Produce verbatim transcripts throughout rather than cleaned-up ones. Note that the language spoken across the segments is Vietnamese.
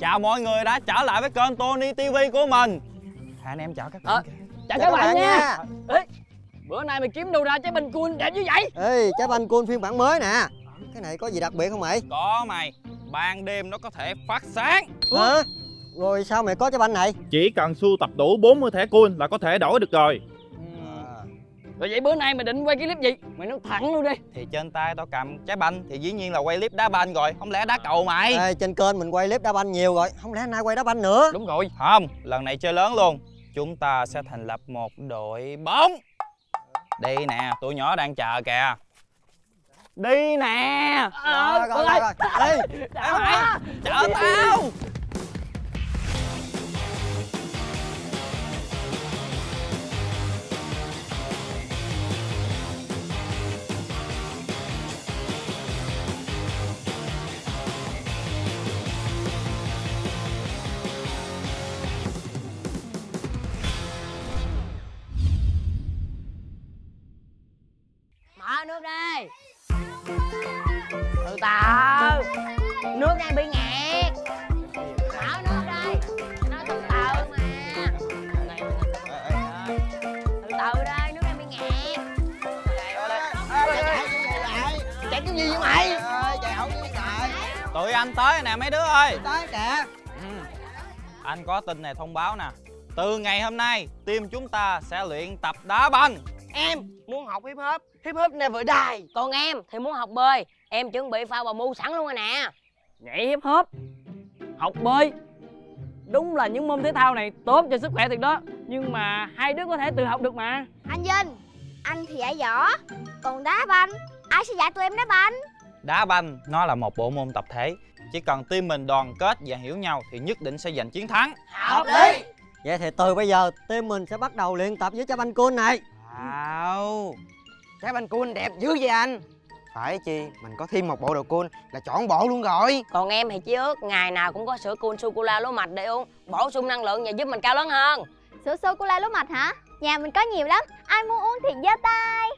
Chào mọi người đã trở lại với kênh Tony ti vi của mình. Hai anh em chào các bạn. À, chào, chào các, các bạn nha. nha. Ê, bữa nay mày kiếm đâu ra trái banh Kun đẹp như vậy? Ê, trái banh Kun phiên bản mới nè. Cái này có gì đặc biệt không mày? Có mày. Ban đêm nó có thể phát sáng. Hả? À, rồi sao mày có trái banh này? Chỉ cần sưu tập đủ bốn mươi thẻ Kun là có thể đổi được rồi. Rồi vậy bữa nay mày định quay cái clip gì? Mày nói thẳng luôn đi. Thì trên tay tao cầm trái banh thì dĩ nhiên là quay clip đá banh rồi, không lẽ đá cầu mày? Ê, trên kênh mình quay clip đá banh nhiều rồi, không lẽ nay quay đá banh nữa? Đúng rồi. Không, lần này chơi lớn luôn. Chúng ta sẽ thành lập một đội bóng. Đi nè, tụi nhỏ đang chờ kìa. Đi nè. Ờ, rồi, rồi, rồi, rồi. Đi. Chở mày, chở tao. Nước đây. Từ từ. Nước đang bị nghẹt. Thảo nước đây. Nói từ từ mà. Từ từ đây, nước đang bị nghẹt. Chạy cái gì vậy mày? Trời ơi, trời. Tụi anh tới nè mấy đứa ơi. Tới kìa. Anh có tin này thông báo nè. Từ ngày hôm nay, team chúng ta sẽ luyện tập đá banh. Em muốn học hip hop, hip hop never die. Còn em thì muốn học bơi, em chuẩn bị phao bào mu sẵn luôn rồi nè. Nhảy hip hop, học bơi, đúng là những môn thể thao này tốt cho sức khỏe thiệt đó. Nhưng mà hai đứa có thể tự học được mà. Anh Vinh, anh thì dạy võ, còn đá banh, ai sẽ dạy tụi em đá banh? Đá banh nó là một bộ môn tập thể, chỉ cần team mình đoàn kết và hiểu nhau thì nhất định sẽ giành chiến thắng. Học đi. Vậy thì từ bây giờ team mình sẽ bắt đầu luyện tập với trái banh Kun này. Wow, trái banh Kun đẹp dữ vậy anh. Phải chi, mình có thêm một bộ đồ Kun là chọn bộ luôn rồi. Còn em thì chỉ ước ngày nào cũng có sữa Kun sô-cô-la lúa mạch để uống, bổ sung năng lượng và giúp mình cao lớn hơn. Sữa sô-cô-la lúa mạch hả? Nhà mình có nhiều lắm, ai muốn uống thì giơ tay.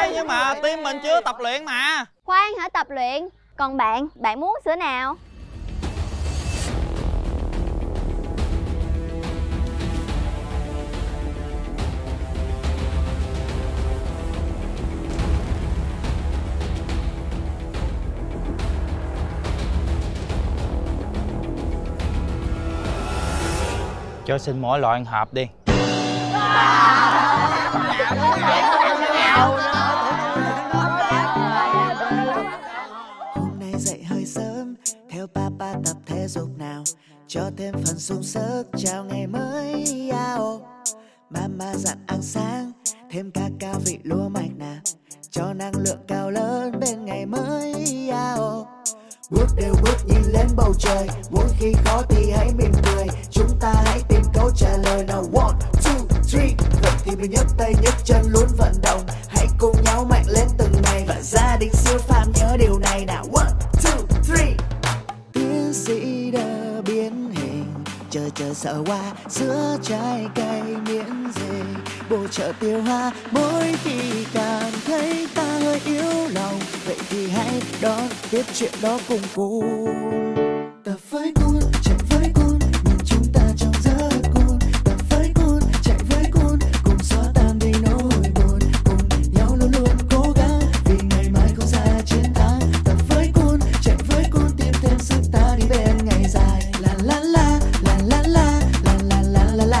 Ê, nhưng mà team mình chưa tập luyện mà. Khoan hả, tập luyện? Còn bạn, bạn muốn sữa nào? Cho xin mỗi loại ăn hộp đi. Hôm nay dậy hơi sớm, theo papa tập thể dục nào, cho thêm phần sung sức chào ngày mới. Mama dặn ăn sáng, thêm ca cao vị lúa mạch nè, cho năng lượng cao lớn bên ngày mới. Bước đều bước nhìn lên bầu trời, mỗi khi khó thì hãy mỉm cười, chúng ta hãy tìm câu trả lời nào. One, two, three. Vậy thì mình nhấc tay nhấc chân luôn vận động, hãy cùng nhau mạnh lên từng ngày, và gia đình siêu phàm nhớ điều này nào. One, two, three. Tiến sĩ đã biến hình, chờ chờ sợ qua giữa trái cây miễn dịch, bổ trợ tiêu hóa mỗi khi cảm thấy ta hơi yếu lòng. Vậy thì hãy đón tiếp chuyện đó cùng cô. Tập với Kun, chạy với Kun, nhìn chúng ta trong giấc Kun. Tập với Kun, chạy với Kun, cùng xóa tan đi nỗi buồn, cùng nhau luôn luôn cố gắng, vì ngày mai không ra chiến thắng. Tập với Kun, chạy với Kun, tìm thêm sức ta đi bên ngày dài. La la la, la la la, la la la la la la.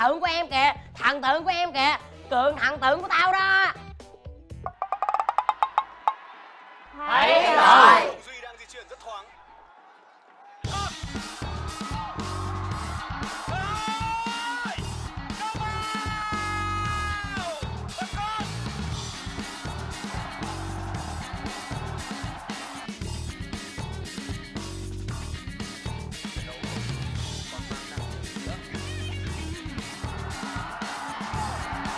Tượng của em kìa, thằng tượng của em kìa, Cường thằng tượng của tao đó. Thấy rồi. Duy đang di chuyển rất thoáng. Hãy subscribe cho kênh Minh Vương để không bỏ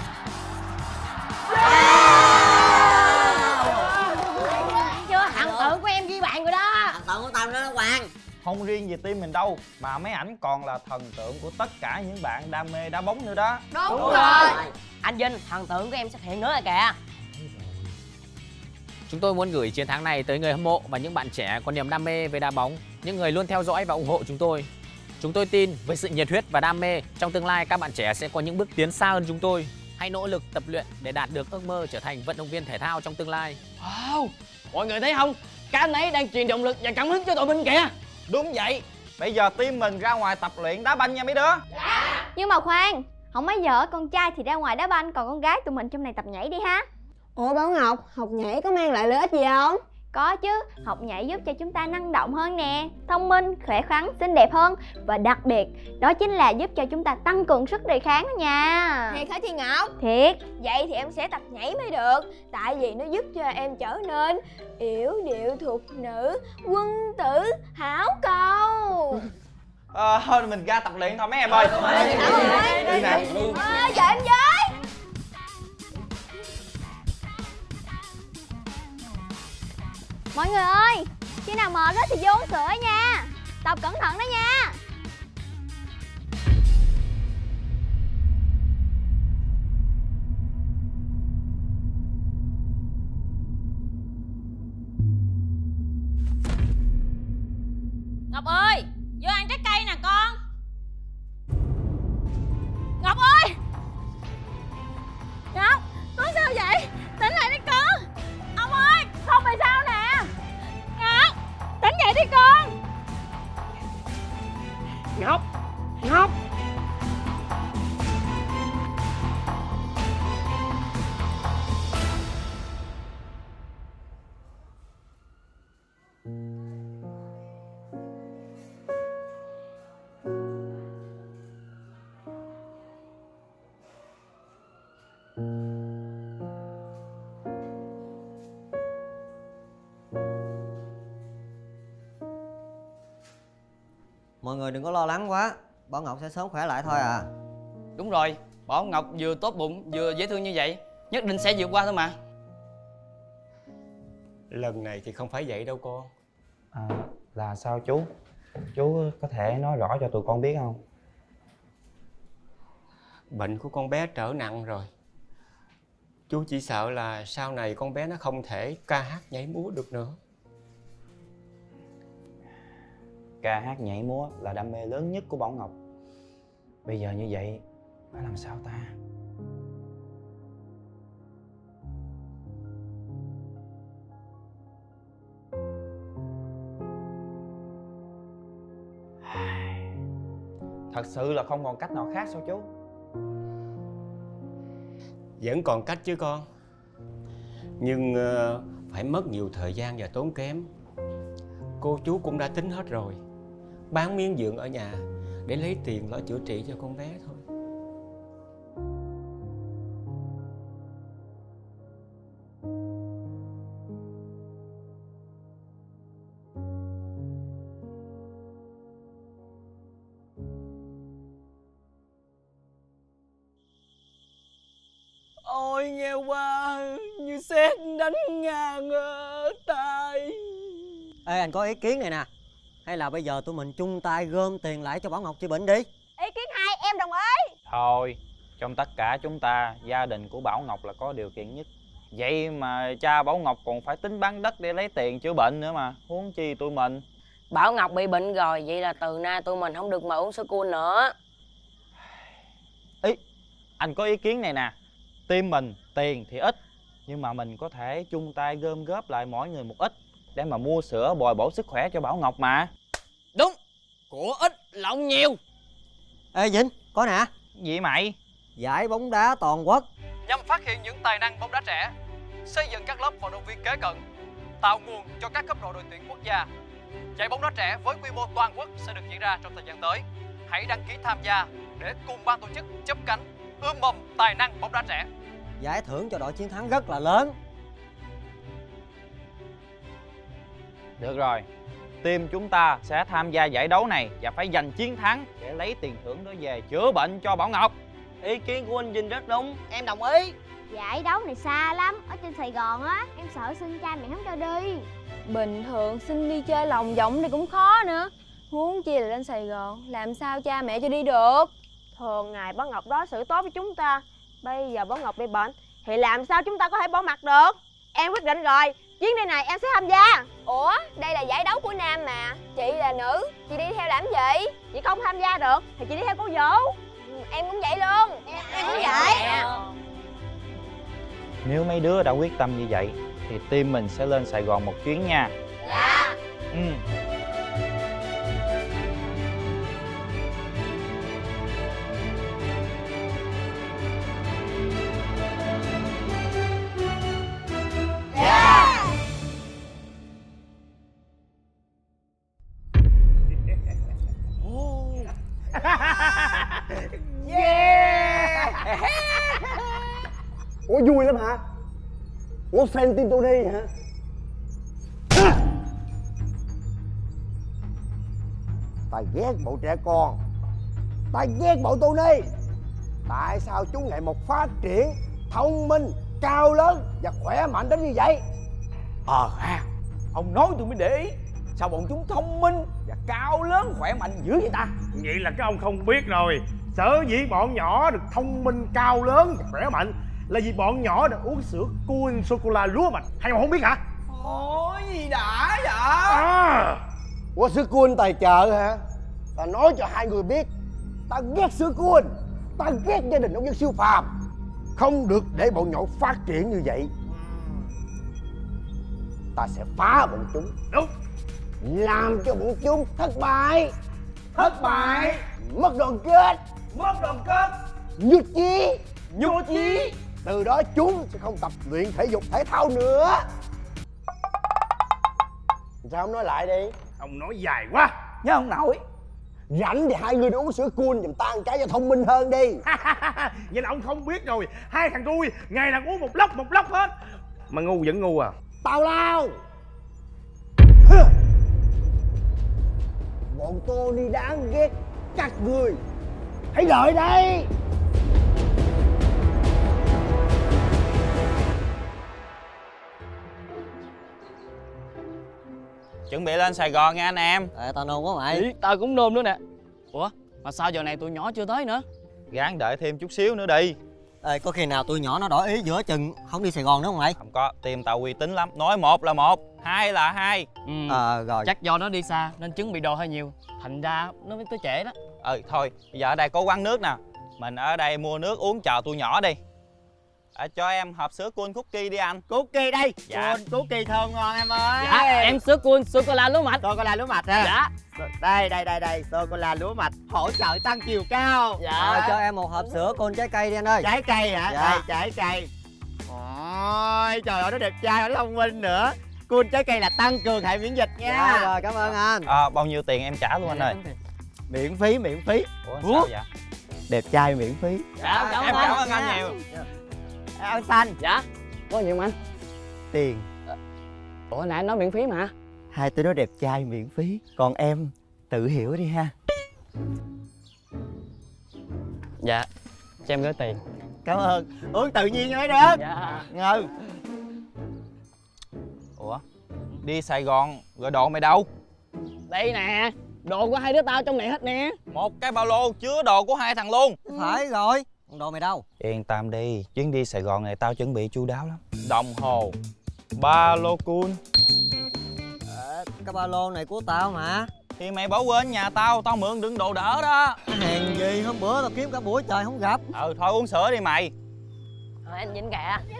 lỡ không riêng về team mình đâu, mà mấy ảnh còn là thần tượng của tất cả những bạn đam mê đá bóng nữa đó. Đúng, Đúng rồi. rồi Anh Vinh, thần tượng của em xuất hiện nữa rồi kìa. Chúng tôi muốn gửi chiến thắng này tới người hâm mộ và những bạn trẻ có niềm đam mê về đá bóng, những người luôn theo dõi và ủng hộ chúng tôi. Chúng tôi tin với sự nhiệt huyết và đam mê, trong tương lai các bạn trẻ sẽ có những bước tiến xa hơn chúng tôi. Hãy nỗ lực tập luyện để đạt được ước mơ trở thành vận động viên thể thao trong tương lai. Wow, mọi người thấy không? Các anh ấy đang truyền động lực và cảm hứng cho tụi mình kìa. Đúng vậy. Bây giờ team mình ra ngoài tập luyện đá banh nha mấy đứa. Dạ. Nhưng mà khoan, không mấy giờ con trai thì ra ngoài đá banh, còn con gái tụi mình trong này tập nhảy đi ha. Ủa Bảo Ngọc, học nhảy có mang lại lợi ích gì không? Có chứ, học nhảy giúp cho chúng ta năng động hơn nè, thông minh, khỏe khoắn, xinh đẹp hơn. Và đặc biệt, đó chính là giúp cho chúng ta tăng cường sức đề kháng đó nha. Thiệt hả Thi Ngọc? Thiệt. Vậy thì em sẽ tập nhảy mới được. Tại vì nó giúp cho em trở nên yểu điệu thuộc nữ, quân tử, hảo cầu. Ờ, thôi mình ra tập luyện thôi mấy em ơi. Đi nè. Ờ, chờ em với. Mọi người ơi, khi nào mệt đó thì vô uống sữa nha. Tập cẩn thận đó nha. Ngọc ơi, vô ăn trái cây nè con. Ngọc ơi. Ngọc, con sao vậy? Tỉnh lại đi con. Ông ơi, không phải sao nè. Tỉnh dậy đi con. Ngọc, Ngọc. Mọi người đừng có lo lắng quá, Bảo Ngọc sẽ sớm khỏe lại thôi à. Đúng rồi, Bảo Ngọc vừa tốt bụng vừa dễ thương như vậy, nhất định sẽ vượt qua thôi mà. Lần này thì không phải vậy đâu con. À, là sao chú? Chú có thể nói rõ cho tụi con biết không? Bệnh của con bé trở nặng rồi. Chú chỉ sợ là sau này con bé nó không thể ca hát nhảy múa được nữa. Ca hát nhảy múa là đam mê lớn nhất của Bảo Ngọc. Bây giờ như vậy phải làm sao ta? Thật sự là không còn cách nào khác sao chú? Vẫn còn cách chứ con. Nhưng uh, phải mất nhiều thời gian và tốn kém. Cô chú cũng đã tính hết rồi, bán miếng vườn ở nhà để lấy tiền lo chữa trị cho con bé thôi. Ôi nghèo quá, như sét đánh ngang ở tai. Ê, anh có ý kiến này nè. Hay là bây giờ tụi mình chung tay gom tiền lại cho Bảo Ngọc chữa bệnh đi. Ý kiến hay, em đồng ý. Thôi, trong tất cả chúng ta, gia đình của Bảo Ngọc là có điều kiện nhất. Vậy mà cha Bảo Ngọc còn phải tính bán đất để lấy tiền chữa bệnh nữa mà, huống chi tụi mình. Bảo Ngọc bị bệnh rồi, vậy là từ nay tụi mình không được mà uống sữa Kun nữa. Ý, anh có ý kiến này nè. Team mình, tiền thì ít, nhưng mà mình có thể chung tay gom góp lại mỗi người một ít để mà mua sữa bồi bổ sức khỏe cho Bảo Ngọc mà. Đúng, của ít lộng nhiều. Ê Vĩnh, có nè. Gì mày? Giải bóng đá toàn quốc nhằm phát hiện những tài năng bóng đá trẻ, xây dựng các lớp vận động viên kế cận, tạo nguồn cho các cấp độ đội tuyển quốc gia. Giải bóng đá trẻ với quy mô toàn quốc sẽ được diễn ra trong thời gian tới. Hãy đăng ký tham gia để cùng ban tổ chức chấp cánh ươm mầm tài năng bóng đá trẻ. Giải thưởng cho đội chiến thắng rất là lớn. Được rồi, team chúng ta sẽ tham gia giải đấu này và phải giành chiến thắng để lấy tiền thưởng đó về chữa bệnh cho Bảo Ngọc. Ý kiến của anh Vinh rất đúng, em đồng ý. Giải đấu này xa lắm, ở trên Sài Gòn á, em sợ xin cha mẹ không cho đi. Bình thường xin đi chơi lòng vòng thì cũng khó nữa, Huống chi là lên Sài Gòn, làm sao cha mẹ cho đi được. Thường ngày bá Ngọc đối xử tốt với chúng ta, bây giờ bá Ngọc bị bệnh thì làm sao chúng ta có thể bỏ mặt được. Em quyết định rồi, chuyến đi này em sẽ tham gia. Ủa, đây là giải đấu của nam mà, chị là nữ, chị đi theo làm gì? Chị không tham gia được thì chị đi theo cô Vũ. Em cũng vậy luôn. Em, em cũng vậy. Nếu mấy đứa đã quyết tâm như vậy thì team mình sẽ lên Sài Gòn một chuyến nha. Dạ. Ừ. Ủa vui lắm hả? Ủa fan team Tony hả? À! Ta ghét bọn trẻ con, ta ghét bọn Tony. Tại sao chúng lại một phát triển thông minh, cao lớn và khỏe mạnh đến như vậy? Ờ à, ha, ông nói tôi mới để ý. Sao bọn chúng thông minh và cao lớn khỏe mạnh dữ vậy ta? Vậy là cái ông không biết rồi. Sở dĩ bọn nhỏ được thông minh, cao lớn và khỏe mạnh là vì bọn nhỏ đã uống sữa Kun sô-cô-la lúa mạch. Hay mà không biết hả? Ôi gì đã vậy? À. Ủa sữa Kun tài trợ hả? Ta nói cho hai người biết, ta ghét sữa Kun, ta ghét gia đình ông nhân siêu phàm. Không được để bọn nhỏ phát triển như vậy. Ta sẽ phá bọn chúng. Đúng. Làm cho bọn chúng thất bại. Thất bại. Mất đoàn kết. Mất đoàn kết. Nhụt chí. Nhụt chí. Từ đó chúng sẽ không tập luyện thể dục thể thao nữa. Sao ông nói lại đi? Ông nói dài quá. Nhớ ông nội. Rảnh thì hai người đi uống sữa Kun dùm ta một cái cho thông minh hơn đi. Vậy là ông không biết rồi. Hai thằng tôi ngày nào uống một lốc một lốc hết. Mà ngu vẫn ngu à. Tào lao. Bọn Tony đáng ghét các người. Hãy đợi đây. Chuẩn bị lên Sài Gòn nha anh em. À, tao nôn quá mày. Ý, tao cũng nôn nữa nè. Ủa, mà sao giờ này tụi nhỏ chưa tới nữa? Ráng đợi thêm chút xíu nữa đi. Ê, có khi nào tụi nhỏ nó đổi ý giữa chừng không đi Sài Gòn nữa không mày? Không có, team tao uy tín lắm. Nói một là một, hai là hai. Ừ, à, rồi. Chắc do nó đi xa nên chuẩn bị đồ hơi nhiều, thành ra nó mới tới trễ đó. Ừ, thôi, bây giờ ở đây có quán nước nè. Mình ở đây mua nước uống chờ tụi nhỏ đi. À, cho em hộp sữa Kun cookie đi anh. Cookie đây. Dạ. Kun cookie thơm ngon em ơi. Dạ, em sữa Kun sô cô la lúa mạch. Sô cô la lúa mạch ha. Dạ. Đây đây đây đây, sô cô la lúa mạch hỗ trợ tăng chiều cao. Dạ. À, cho em một hộp sữa Kun trái cây đi anh ơi. Trái cây hả? Dạ. Đây trái cây. Ôi trời ơi, nó đẹp trai rồi, nó thông minh nữa. Kun trái cây là tăng cường hệ miễn dịch nha. Dạ, rồi cảm ơn anh. À, bao nhiêu tiền em trả luôn anh ơi. Miễn phí, miễn phí. Ủa, Ủa? Sao vậy? Đẹp trai miễn phí. Dạ, dạ em cảm ơn anh nhiều. Dạ. Ông Xanh. Dạ. Có nhiều không anh? Tiền. Ủa nãy anh nói miễn phí mà. Hai tụi nó đẹp trai miễn phí. Còn em tự hiểu đi ha. Dạ, cho em gửi tiền. Cảm ơn. Uống tự nhiên mới được. Dạ. Ngờ. Ủa, đi Sài Gòn rồi đồ mày đâu? Đây nè, đồ của hai đứa tao trong này hết nè. Một cái ba lô chứa đồ của hai thằng luôn. Ừ. Phải rồi. Đồ mày đâu? Yên tâm đi, chuyến đi Sài Gòn này tao chuẩn bị chu đáo lắm. Đồng hồ, ba lô Kun. À, cái ba lô này của tao mà. Thì mày bỏ quên nhà tao, tao mượn đựng đồ đỡ đó. Hèn gì hôm bữa tao kiếm cả buổi trời không gặp. Ừ thôi uống sữa đi mày. Thôi anh nhìn kìa.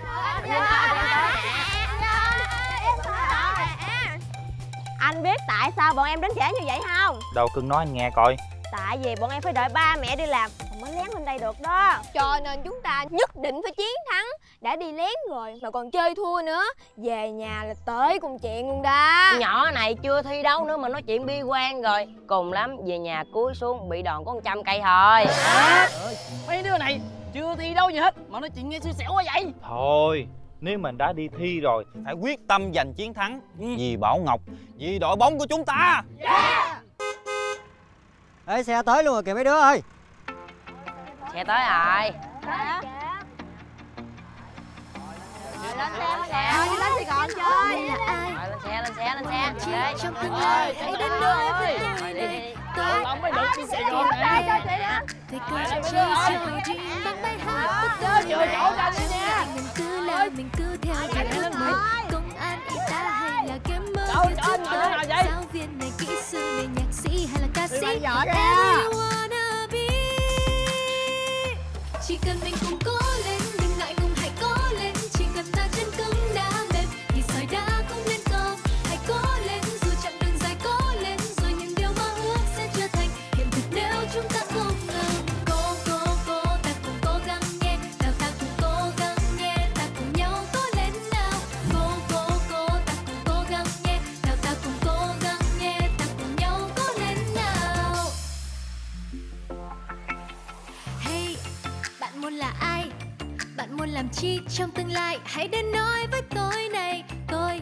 Anh biết tại sao bọn em đến trễ như vậy không? Đâu cưng nói anh nghe coi. Tại vì bọn em phải đợi ba mẹ đi làm mới lén lên đây được đó. Cho nên chúng ta nhất định phải chiến thắng. Đã đi lén rồi mà còn chơi thua nữa, về nhà là tới cùng chuyện luôn đó. Nhỏ này chưa thi đấu nữa mà nói chuyện bi quan rồi. Cùng lắm về nhà cúi xuống bị đòn có một trăm cây thôi. À, mấy đứa này chưa thi đấu gì hết mà nói chuyện nghe xui xẻo quá vậy. Thôi, nếu mình đã đi thi rồi thì phải quyết tâm giành chiến thắng. Ừ. Vì Bảo Ngọc, vì đội bóng của chúng ta. Yeah. Ê, xe tới luôn rồi kìa mấy đứa ơi. Xe tới rồi. Rồi lên xe. Rồi lên xe. còn chơi. Lên xe, lên xe, lên xe. Trong tương lai, hãy đến nơi với người này. Tôi ông mới được xuống Sài Gòn nè. Tôi cười chơi chơi riêng bắn bay hát bất ngờ. Chừa chỗ ra đi nha. Mình cứ làm, mình cứ theo cái ước mơ. Công an, y tá hay là game mơ. Đâu anh ngồi đây. Giáo viên này, kỹ sư này, nhạc sĩ hay là ca sĩ. Em yêu wanna be. Chỉ cần mình cùng cố lên. Làm chi trong tương lai, hãy đến nói với tôi này. Tôi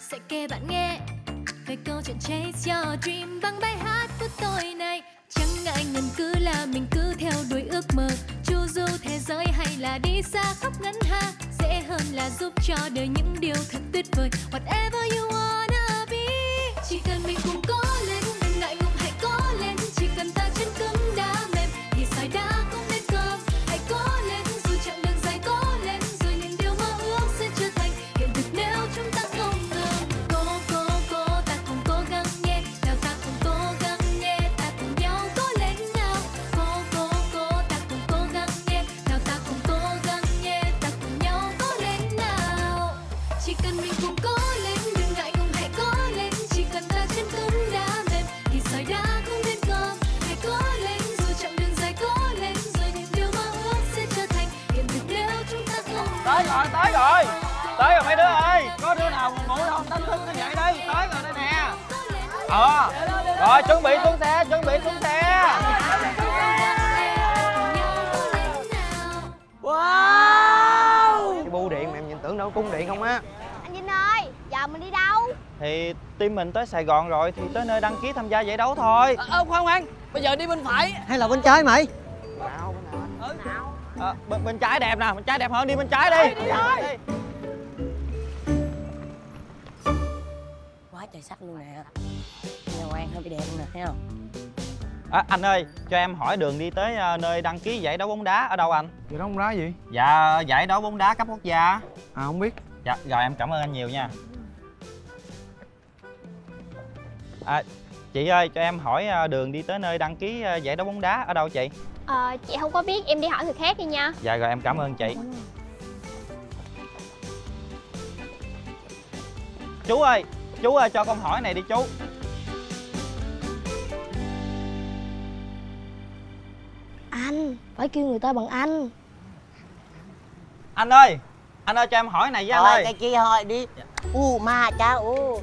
sẽ kể bạn nghe về câu chuyện chase your dream bằng bài hát của tôi này. Chẳng ngại ngần cứ là mình cứ theo đuổi ước mơ. Chu du thế giới hay là đi xa khắp ngắn ha. Dễ hơn là giúp cho đời những điều thật tuyệt vời. Whatever you wanna be. Chỉ cần mình cùng cố lên. Đừng ngại ngùng hãy cố lên. Chỉ cần ta chân cứng đá mềm thì sỏi đá cũng nên cơm. Hãy cố lên. Tới rồi, tới rồi. Tới rồi mấy đứa ơi. Có đứa nào ngủ đâu, đánh thức như vậy đây. Tới rồi đây nè. Ờ. Rồi chuẩn bị xuống xe, chuẩn bị xuống xe. Wow. Cái bu điện mà em nhìn tưởng đâu có cung điện không á. Anh Vinh ơi, giờ mình đi đâu? Thì team mình tới Sài Gòn rồi thì tới nơi đăng ký tham gia giải đấu thôi. Ơ ờ, khoan khoan, bây giờ đi bên phải hay là bên trái mày? Nào, bên nào. Nào. À, bên, bên trái đẹp nè, bên trái đẹp hơn, đi bên trái đi. Đi, đi, đi. Quá trời sắc luôn nè. Nhà Quang hơi bị đẹp luôn nè, thấy không? À, anh ơi, cho em hỏi đường đi tới nơi đăng ký giải đấu bóng đá ở đâu anh? Giải đấu bóng đá gì? Dạ, giải đấu bóng đá cấp quốc gia. À, không biết. Dạ, rồi em cảm ơn anh nhiều nha. À, chị ơi, cho em hỏi đường đi tới nơi đăng ký giải đấu bóng đá ở đâu chị? Ờ, chị không có biết, em đi hỏi người khác đi nha. Dạ rồi, em cảm ơn chị. Chú ơi, chú ơi cho con hỏi này đi chú. Anh, phải kêu người ta bằng anh. Anh ơi, anh ơi cho em hỏi này với anh ơi. Cái kia hỏi đi. U ma cha u.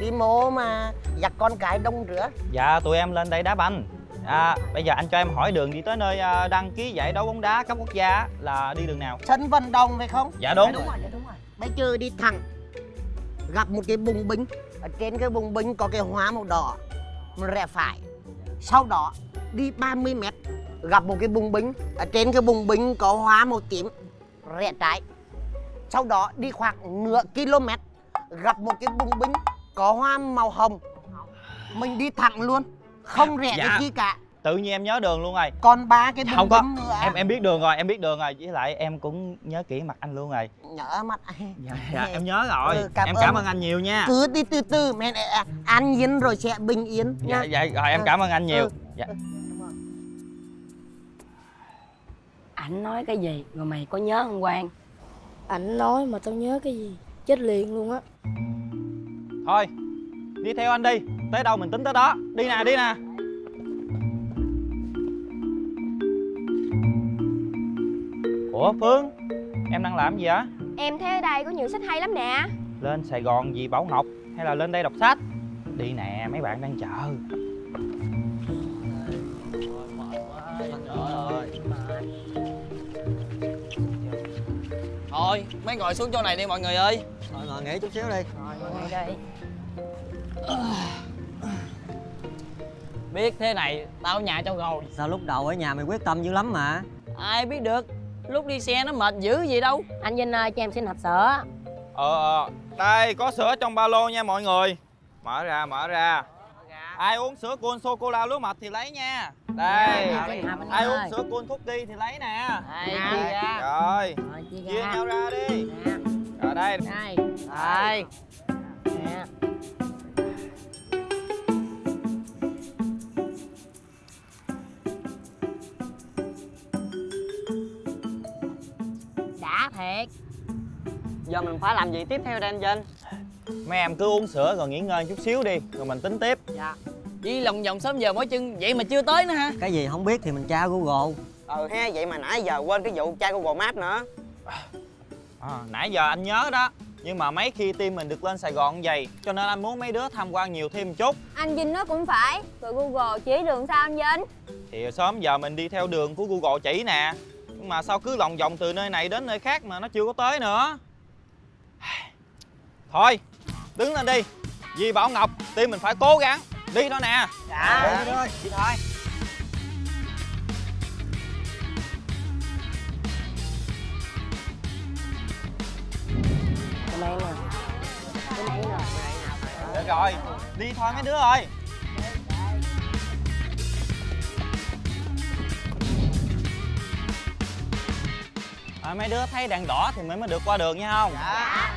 Đi mô mà, giặt con cái đông rửa. Dạ, tụi em lên đây đá banh. À, bây giờ anh cho em hỏi đường đi tới nơi đăng ký giải đấu bóng đá cấp quốc gia là đi đường nào? Sân vận động phải không? Dạ đúng. Đúng rồi, đúng rồi. Bây giờ đi thẳng gặp một cái bùng binh, ở trên cái bùng binh có cái hóa màu đỏ, mình rẽ phải. Sau đó đi ba mươi mét gặp một cái bùng binh, ở trên cái bùng binh có hóa màu tím, rẽ trái. Sau đó đi khoảng nửa km gặp một cái bùng binh có hoa màu hồng, mình đi thẳng luôn. Không rẻ dạ. Cái gì cả. Tự nhiên em nhớ đường luôn rồi. Còn ba cái bùng binh nữa. Em em biết đường rồi, em biết đường rồi. Với lại em cũng nhớ kỹ mặt anh luôn rồi. Nhớ mặt anh. Dạ, dạ em nhớ rồi. Ừ, cảm em cảm ơn anh nhiều nha. Cứ đi từ từ mẹ anh yên rồi sẽ bình yên nha. Dạ, dạ rồi em cảm ơn anh nhiều. Ừ. Dạ. Anh nói cái gì rồi mày có nhớ không Quang? Anh nói mà tao nhớ cái gì, chết liền luôn á. Thôi, đi theo anh đi. Tới đâu mình tính tới đó. Đi nè, đi nè. Ủa Phương, em đang làm gì vậy? Em thấy ở đây có nhiều sách hay lắm nè. Lên Sài Gòn vì Bảo Ngọc hay là lên đây đọc sách? Đi nè, mấy bạn đang chờ. Thôi, mấy ngồi xuống chỗ này đi mọi người ơi. Mọi người nghỉ chút xíu đi. Rồi, mọi người đi. Biết thế này, tao ở nhà cho rồi. Sao lúc đầu ở nhà mày quyết tâm dữ lắm mà. Ai biết được, lúc đi xe nó mệt dữ gì đâu. Anh Vinh ơi, cho em xin hộp sữa. Ờ, đây có sữa trong ba lô nha mọi người. Mở ra, mở ra. Ai uống sữa Kun sô-cô-la lúa mạch thì lấy nha. Đây, ai uống sữa Kun cookie thì lấy nè. Rồi, chia nhau ra đi. Rồi đây. Đây. Đã thiệt. Giờ mình phải làm gì tiếp theo đây anh Vinh? Mấy em cứ uống sữa rồi nghỉ ngơi chút xíu đi, rồi mình tính tiếp. Dạ. Đi lòng vòng sớm giờ mỏi chân, vậy mà chưa tới nữa hả? Cái gì không biết thì mình tra Google. Ừ ha, vậy mà nãy giờ quên cái vụ tra Google Maps nữa. À, nãy giờ anh nhớ đó, nhưng mà mấy khi team mình được lên Sài Gòn vậy, cho nên anh muốn mấy đứa tham quan nhiều thêm một chút. Anh Vinh nói cũng phải, rồi Google chỉ đường sao anh Vinh? Thì sớm giờ mình đi theo đường của Google chỉ nè, nhưng mà sao cứ lòng vòng từ nơi này đến nơi khác mà nó chưa có tới nữa. Thôi, đứng lên đi. Vì Bảo Ngọc, team mình phải cố gắng. Đi thôi nè. Dạ. Đi thôi. Đi thôi. Cái này nè. Cái này nè. Được rồi. Đi thôi mấy đứa ơi. À, mấy đứa thấy đèn đỏ thì mình mới được qua đường nha không? Dạ.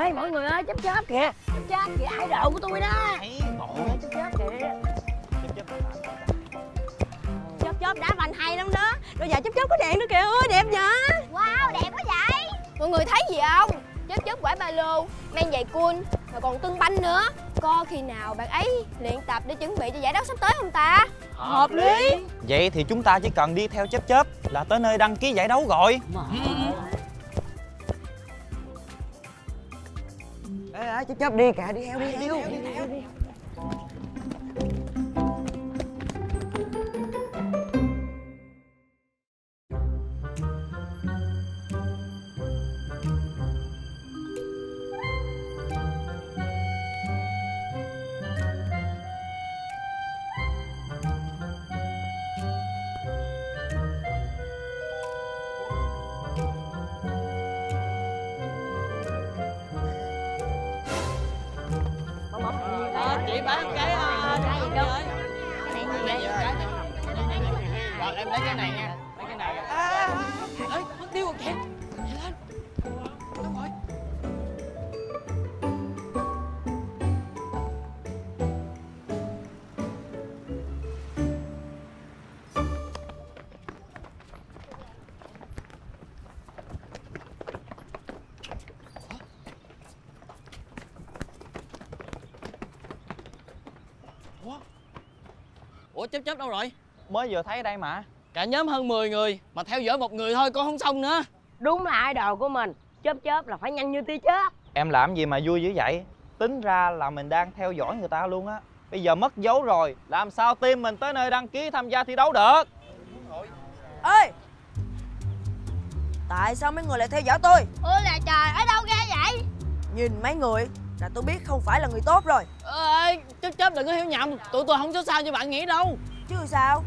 Ê mọi người ơi, chớp chớp kìa, chớp chớp kìa, ai đồ của tôi đó. Chớp chớp kìa. Chớp chớp đá vành hay lắm đó. Rồi giờ chớp chớp có đèn nữa kìa, ơi đẹp vậy. Wow, đẹp quá vậy. Mọi người thấy gì không? Chớp chớp quải ba lô, mang giày Kun, rồi còn tương banh nữa. Coi khi nào bạn ấy luyện tập để chuẩn bị cho giải đấu sắp tới không ta? Hợp lý. Vậy thì chúng ta chỉ cần đi theo chớp chớp là tới nơi đăng ký giải đấu rồi. Ê, chớp chớp đi kìa, đi theo, đi theo. Ủa chớp chớp đâu rồi? Mới vừa thấy đây mà. Cả nhóm hơn mười người mà theo dõi một người thôi con không xong nữa. Đúng là ai đồ của mình, chớp chớp là phải nhanh như tia chớp. Em làm gì mà vui dữ vậy? Tính ra là mình đang theo dõi người ta luôn á. Bây giờ mất dấu rồi, làm sao team mình tới nơi đăng ký tham gia thi đấu được? Ê! Tại sao mấy người lại theo dõi tôi? Ôi là trời, ở đâu ra vậy? Nhìn mấy người là tôi biết không phải là người tốt rồi. Ê, chớp chớp đừng có hiểu nhầm, tụi tôi không có sao như bạn nghĩ đâu. Chứ sao?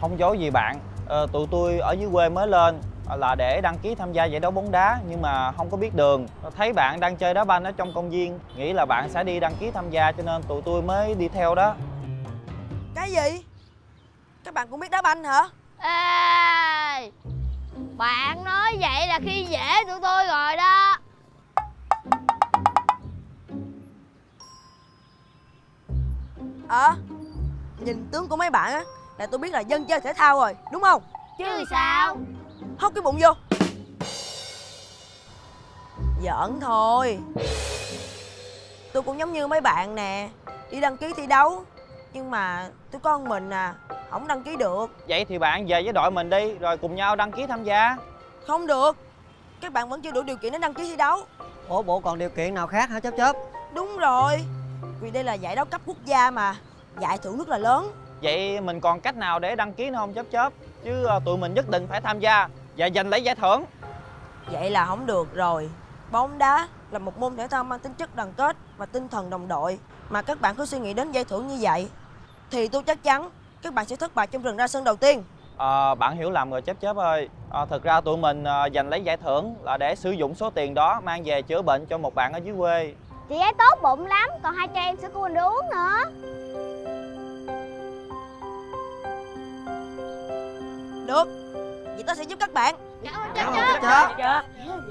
Không giấu gì bạn, ờ, tụi tôi ở dưới quê mới lên là để đăng ký tham gia giải đấu bóng đá nhưng mà không có biết đường. Thấy bạn đang chơi đá banh ở trong công viên, nghĩ là bạn sẽ đi đăng ký tham gia cho nên tụi tôi mới đi theo đó. Cái gì? Các bạn cũng biết đá banh hả? Ê, bạn nói vậy là khi dễ tụi tôi rồi đó. Ờ, à, nhìn tướng của mấy bạn á là tôi biết là dân chơi thể thao rồi, đúng không? Chứ sao? Hóc cái bụng vô. Giỡn thôi. Tôi cũng giống như mấy bạn nè, đi đăng ký thi đấu, nhưng mà tụi con mình à, không đăng ký được. Vậy thì bạn về với đội mình đi, rồi cùng nhau đăng ký tham gia. Không được, các bạn vẫn chưa đủ điều kiện để đăng ký thi đấu. Ủa bộ còn điều kiện nào khác hả chớp chớp? Đúng rồi, vì đây là giải đấu cấp quốc gia mà, giải thưởng rất là lớn. Vậy mình còn cách nào để đăng ký nữa không chớp chớp? Chứ tụi mình nhất định phải tham gia và giành lấy giải thưởng. Vậy là không được rồi. Bóng đá là một môn thể thao mang tính chất đoàn kết, và tinh thần đồng đội mà các bạn cứ suy nghĩ đến giải thưởng như vậy thì tôi chắc chắn các bạn sẽ thất bại trong rừng ra sân đầu tiên. À, bạn hiểu lầm rồi Chép Chép ơi. À, thực ra tụi mình à, giành lấy giải thưởng là để sử dụng số tiền đó mang về chữa bệnh cho một bạn ở dưới quê. Chị ấy tốt bụng lắm, còn hai cha em sẽ mua đồ uống nữa. Được, vậy tôi sẽ giúp các bạn. Cảm ơn Chép Chép. Vậy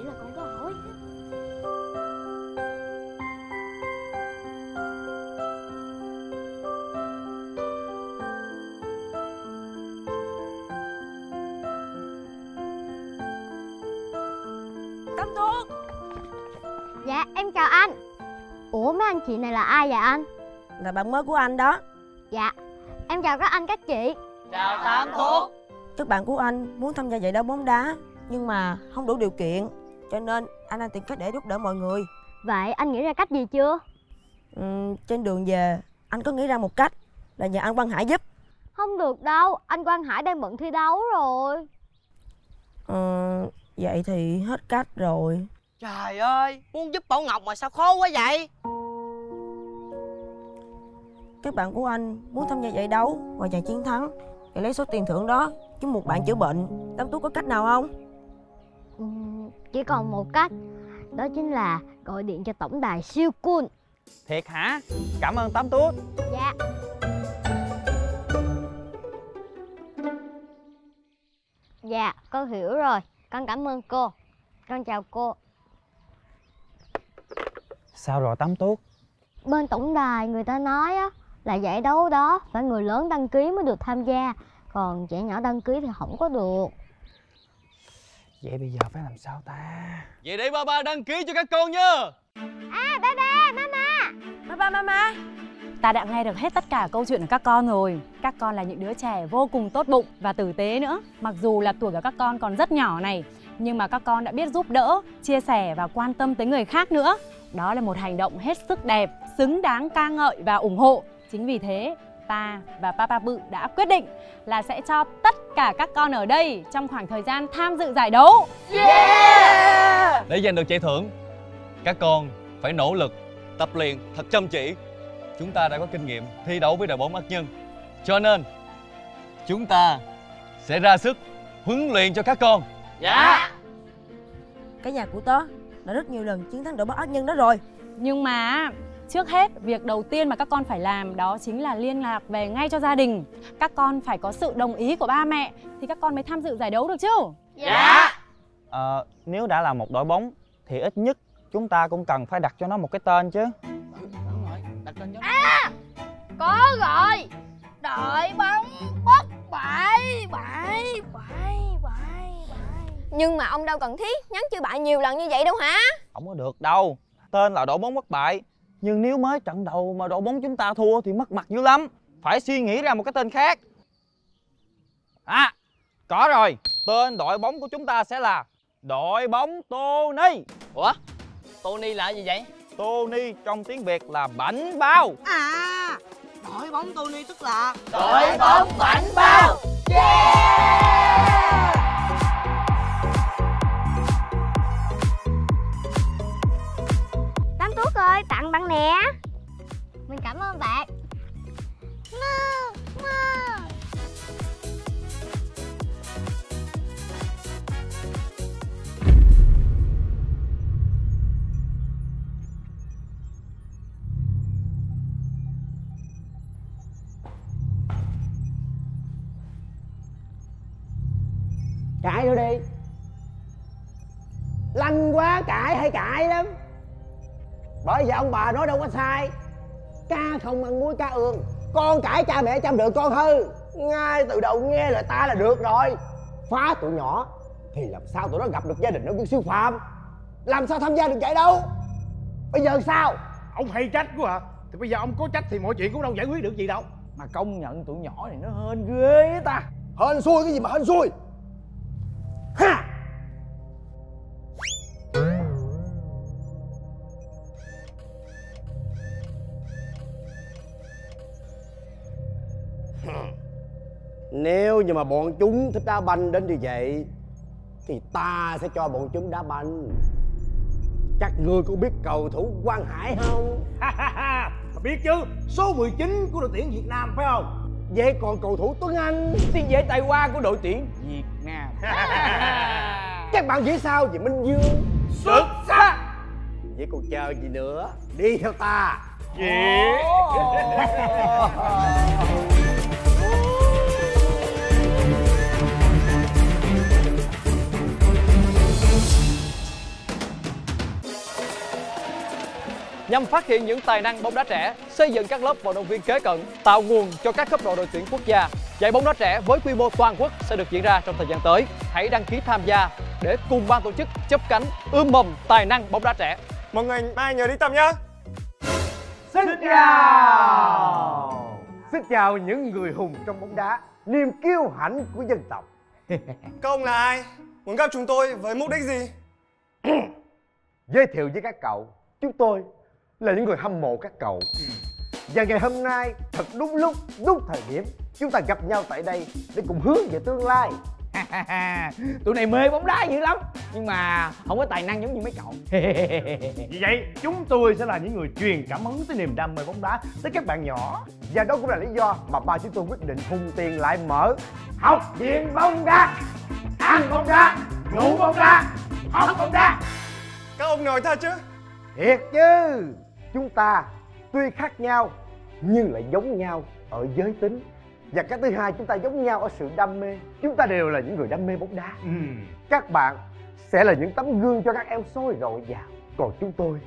là con có hỏi. Tâm Thuốc. Dạ, em chào anh. Ủa, mấy anh chị này là ai vậy anh? Là bạn mới của anh đó. Dạ, em chào các anh các chị. Chào Tâm Thuốc. Các bạn của anh muốn tham gia giải đấu bóng đá nhưng mà không đủ điều kiện, cho nên anh đang tìm cách để giúp đỡ mọi người. Vậy anh nghĩ ra cách gì chưa? Ừ, trên đường về anh có nghĩ ra một cách là nhờ anh Quang Hải giúp. Không được đâu, anh Quang Hải đang bận thi đấu rồi. Ừ, vậy thì hết cách rồi. Trời ơi, muốn giúp Bảo Ngọc mà sao khó quá vậy? Các bạn của anh muốn tham gia giải đấu và giành chiến thắng để lấy số tiền thưởng đó chứ một bạn chữa bệnh. Tâm Tú có cách nào không? Ừ, chỉ còn một cách, đó chính là gọi điện cho tổng đài siêu Kun. Thiệt hả? Cảm ơn Tâm Tú. Dạ. Dạ, con hiểu rồi. Con cảm ơn cô. Con chào cô. Sao rồi Tâm Tú? Bên tổng đài người ta nói á, là giải đấu đó phải người lớn đăng ký mới được tham gia, còn trẻ nhỏ đăng ký thì không có được. Vậy bây giờ phải làm sao ta? Vậy để ba ba đăng ký cho các con nha. À ba ba, mama. Ba ba, mama. Ta đã nghe được hết tất cả câu chuyện của các con rồi. Các con là những đứa trẻ vô cùng tốt bụng và tử tế nữa. Mặc dù là tuổi của các con còn rất nhỏ này, nhưng mà các con đã biết giúp đỡ, chia sẻ và quan tâm tới người khác nữa. Đó là một hành động hết sức đẹp, xứng đáng ca ngợi và ủng hộ. Chính vì thế, ta và Papa Bự đã quyết định là sẽ cho tất cả các con ở đây trong khoảng thời gian tham dự giải đấu. Yeah! Để giành được giải thưởng, các con phải nỗ lực, tập luyện thật chăm chỉ. Chúng ta đã có kinh nghiệm thi đấu với đội bóng ác nhân, cho nên chúng ta sẽ ra sức huấn luyện cho các con. Dạ! Yeah. Cái nhà của tớ đã rất nhiều lần chiến thắng đội bóng ác nhân đó rồi. Nhưng mà... trước hết, việc đầu tiên mà các con phải làm đó chính là liên lạc về ngay cho gia đình. Các con phải có sự đồng ý của ba mẹ thì các con mới tham dự giải đấu được chứ? Dạ! Ờ, nếu đã là một đội bóng thì ít nhất chúng ta cũng cần phải đặt cho nó một cái tên chứ. À! Có rồi! Đội bóng bất bại! Bại! Bại! Bại! Nhưng mà ông đâu cần thiết nhắn chữ bại nhiều lần như vậy đâu hả? Không có được đâu. Tên là đội bóng bất bại, nhưng nếu mới trận đầu mà đội bóng chúng ta thua thì mất mặt dữ lắm. Phải suy nghĩ ra một cái tên khác. À, có rồi. Tên đội bóng của chúng ta sẽ là đội bóng Tony. Ủa? Tony là gì vậy? Tony trong tiếng Việt là bảnh bao. À, đội bóng Tony tức là đội bóng bảnh bao. Yeah! Ơi, tặng bạn nè. Mình cảm ơn bạn. Mơ, mơ. Cãi vô đi. Lanh quá, cãi hay cãi lắm. Bởi vì ông bà nói đâu có sai. Cá không ăn muối cá ương. Con cãi cha mẹ chăm được con hư. Ngay từ đầu nghe lời ta là được rồi. Phá tụi nhỏ thì làm sao tụi nó gặp được gia đình nó viên siêu phàm, làm sao tham gia được giải đấu. Bây giờ sao? Ông hay trách quá hả? Thì bây giờ ông có trách thì mọi chuyện cũng đâu giải quyết được gì đâu. Mà công nhận tụi nhỏ này nó hên ghê á ta. Hên xui cái gì mà hên xui. Ha! Nếu như mà bọn chúng thích đá banh đến như vậy thì ta sẽ cho bọn chúng đá banh. Chắc ngươi cũng biết cầu thủ Quang Hải không? Biết chứ, số mười chín của đội tuyển Việt Nam phải không? Vậy còn cầu thủ Tuấn Anh, tiền vệ tài hoa của đội tuyển Việt Nam. Chắc bạn nghĩ sao về Minh Vương? Xuất sắc. Vậy còn chờ gì nữa? Đi theo ta. Yeah. Nhằm phát hiện những tài năng bóng đá trẻ, xây dựng các lớp vận động viên kế cận, tạo nguồn cho các cấp độ đội tuyển quốc gia, giải bóng đá trẻ với quy mô toàn quốc sẽ được diễn ra trong thời gian tới. Hãy đăng ký tham gia để cùng ban tổ chức chớp cánh ươm mầm tài năng bóng đá trẻ. Mọi người mai nhớ đi tập nhé. Xin chào. Xin chào những người hùng trong bóng đá, niềm kiêu hãnh của dân tộc. Các ông là ai? Muốn gặp chúng tôi với mục đích gì? Giới thiệu với các cậu, chúng tôi là những người hâm mộ các cậu. Và ngày hôm nay thật đúng lúc, đúng thời điểm chúng ta gặp nhau tại đây để cùng hướng về tương lai. Tụi này mê bóng đá dữ lắm, nhưng mà không có tài năng giống như mấy cậu. Vì vậy chúng tôi sẽ là những người truyền cảm hứng tới niềm đam mê bóng đá tới các bạn nhỏ. Và đó cũng là lý do mà ba chúng tôi quyết định hung tiền lại mở học viện bóng đá. Ăn bóng đá, ngủ bóng đá, học bóng đá. Các ông nói thật chứ? Thiệt chứ. Chúng ta tuy khác nhau nhưng lại giống nhau ở giới tính. Và cái thứ hai, chúng ta giống nhau ở sự đam mê. Chúng ta đều là những người đam mê bóng đá. ừ. Các bạn sẽ là những tấm gương cho các em soi rọi vào. Còn chúng tôi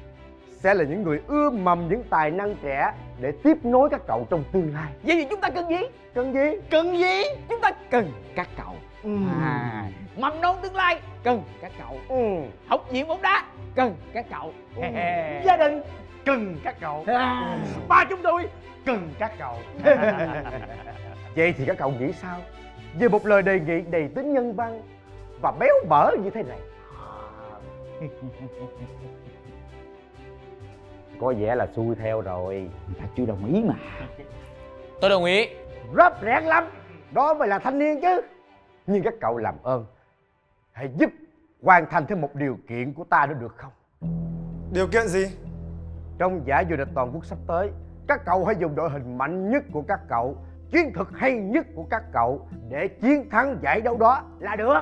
sẽ là những người ươm mầm những tài năng trẻ để tiếp nối các cậu trong tương lai. Vậy thì chúng ta cần gì? Cần gì? Cần gì? Chúng ta cần các cậu. ừ. à. Mầm non tương lai cần các cậu. ừ. Học viện bóng đá cần các cậu. ừ. Gia đình cần các cậu. à. Ba chúng tôi cần các cậu. Vậy thì các cậu nghĩ sao về một lời đề nghị đầy tính nhân văn và béo bở như thế này? Có vẻ là xuôi theo rồi. Người ta chưa đồng ý mà. Tôi đồng ý. Rớp rẽn lắm. Đó mới là thanh niên chứ. Nhưng các cậu làm ơn, hãy giúp hoàn thành thêm một điều kiện của ta nữa được không? Điều kiện gì? Trong giải vô địch toàn quốc sắp tới, các cậu hãy dùng đội hình mạnh nhất của các cậu, chiến thuật hay nhất của các cậu để chiến thắng giải đấu đó là được.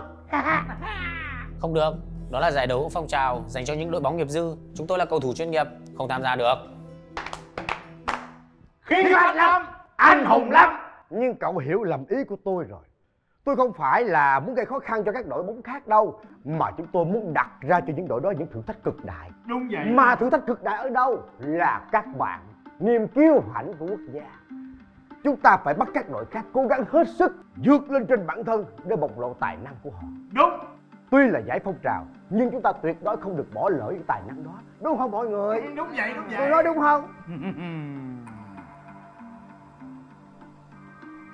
Không được. Đó là giải đấu phong trào dành cho những đội bóng nghiệp dư. Chúng tôi là cầu thủ chuyên nghiệp, không tham gia được. Khí phách lắm, anh hùng lắm. Nhưng cậu hiểu lầm ý của tôi rồi. Tôi không phải là muốn gây khó khăn cho các đội bóng khác đâu, mà chúng tôi muốn đặt ra cho những đội đó những thử thách cực đại. Đúng vậy. Mà thử thách cực đại ở đâu? Là các bạn, niềm kiêu hãnh của quốc gia. Chúng ta phải bắt các đội khác cố gắng hết sức vượt lên trên bản thân để bộc lộ tài năng của họ. Đúng. Tuy là giải phong trào nhưng chúng ta tuyệt đối không được bỏ lỡ những tài năng đó. Đúng không mọi người? Đúng vậy, đúng vậy. Tôi nói đúng không?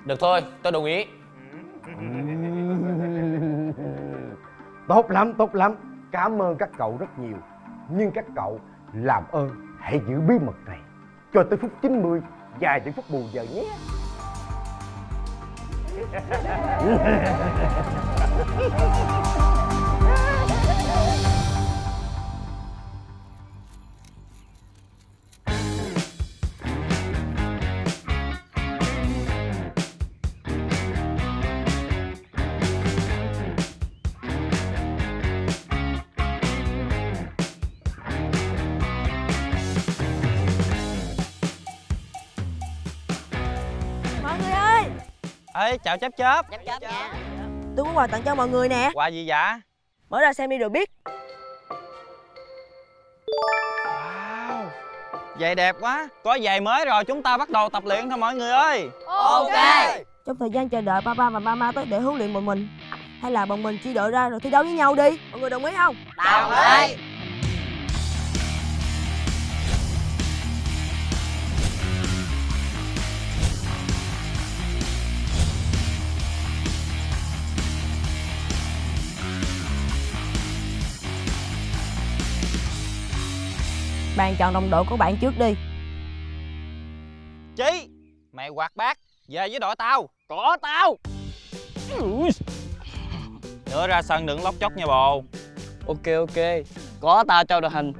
Được thôi, tôi đồng ý. Tốt lắm, tốt lắm. Cảm ơn các cậu rất nhiều. Nhưng các cậu làm ơn hãy giữ bí mật này cho tới phút chín mươi và những phút bù giờ nhé. Ê, chào chớp chớp. Chớp chớp nha. Tôi có quà tặng cho mọi người nè. Quà gì dạ? Mở ra xem đi rồi biết. Wow, giày đẹp quá. Có giày mới rồi, chúng ta bắt đầu tập luyện thôi mọi người ơi. Ok. Trong thời gian chờ đợi papa và mama tới để huấn luyện một mình, hay là bọn mình chia đội ra rồi thi đấu với nhau đi. Mọi người đồng ý không? Đồng ý. Bạn chọn đồng đội của bạn trước đi. Chí, mày quạt bát, về với đội tao. Có tao. Nữa ra sân đừng lóc chóc nha bồ. Ok ok, có tao cho đội hình,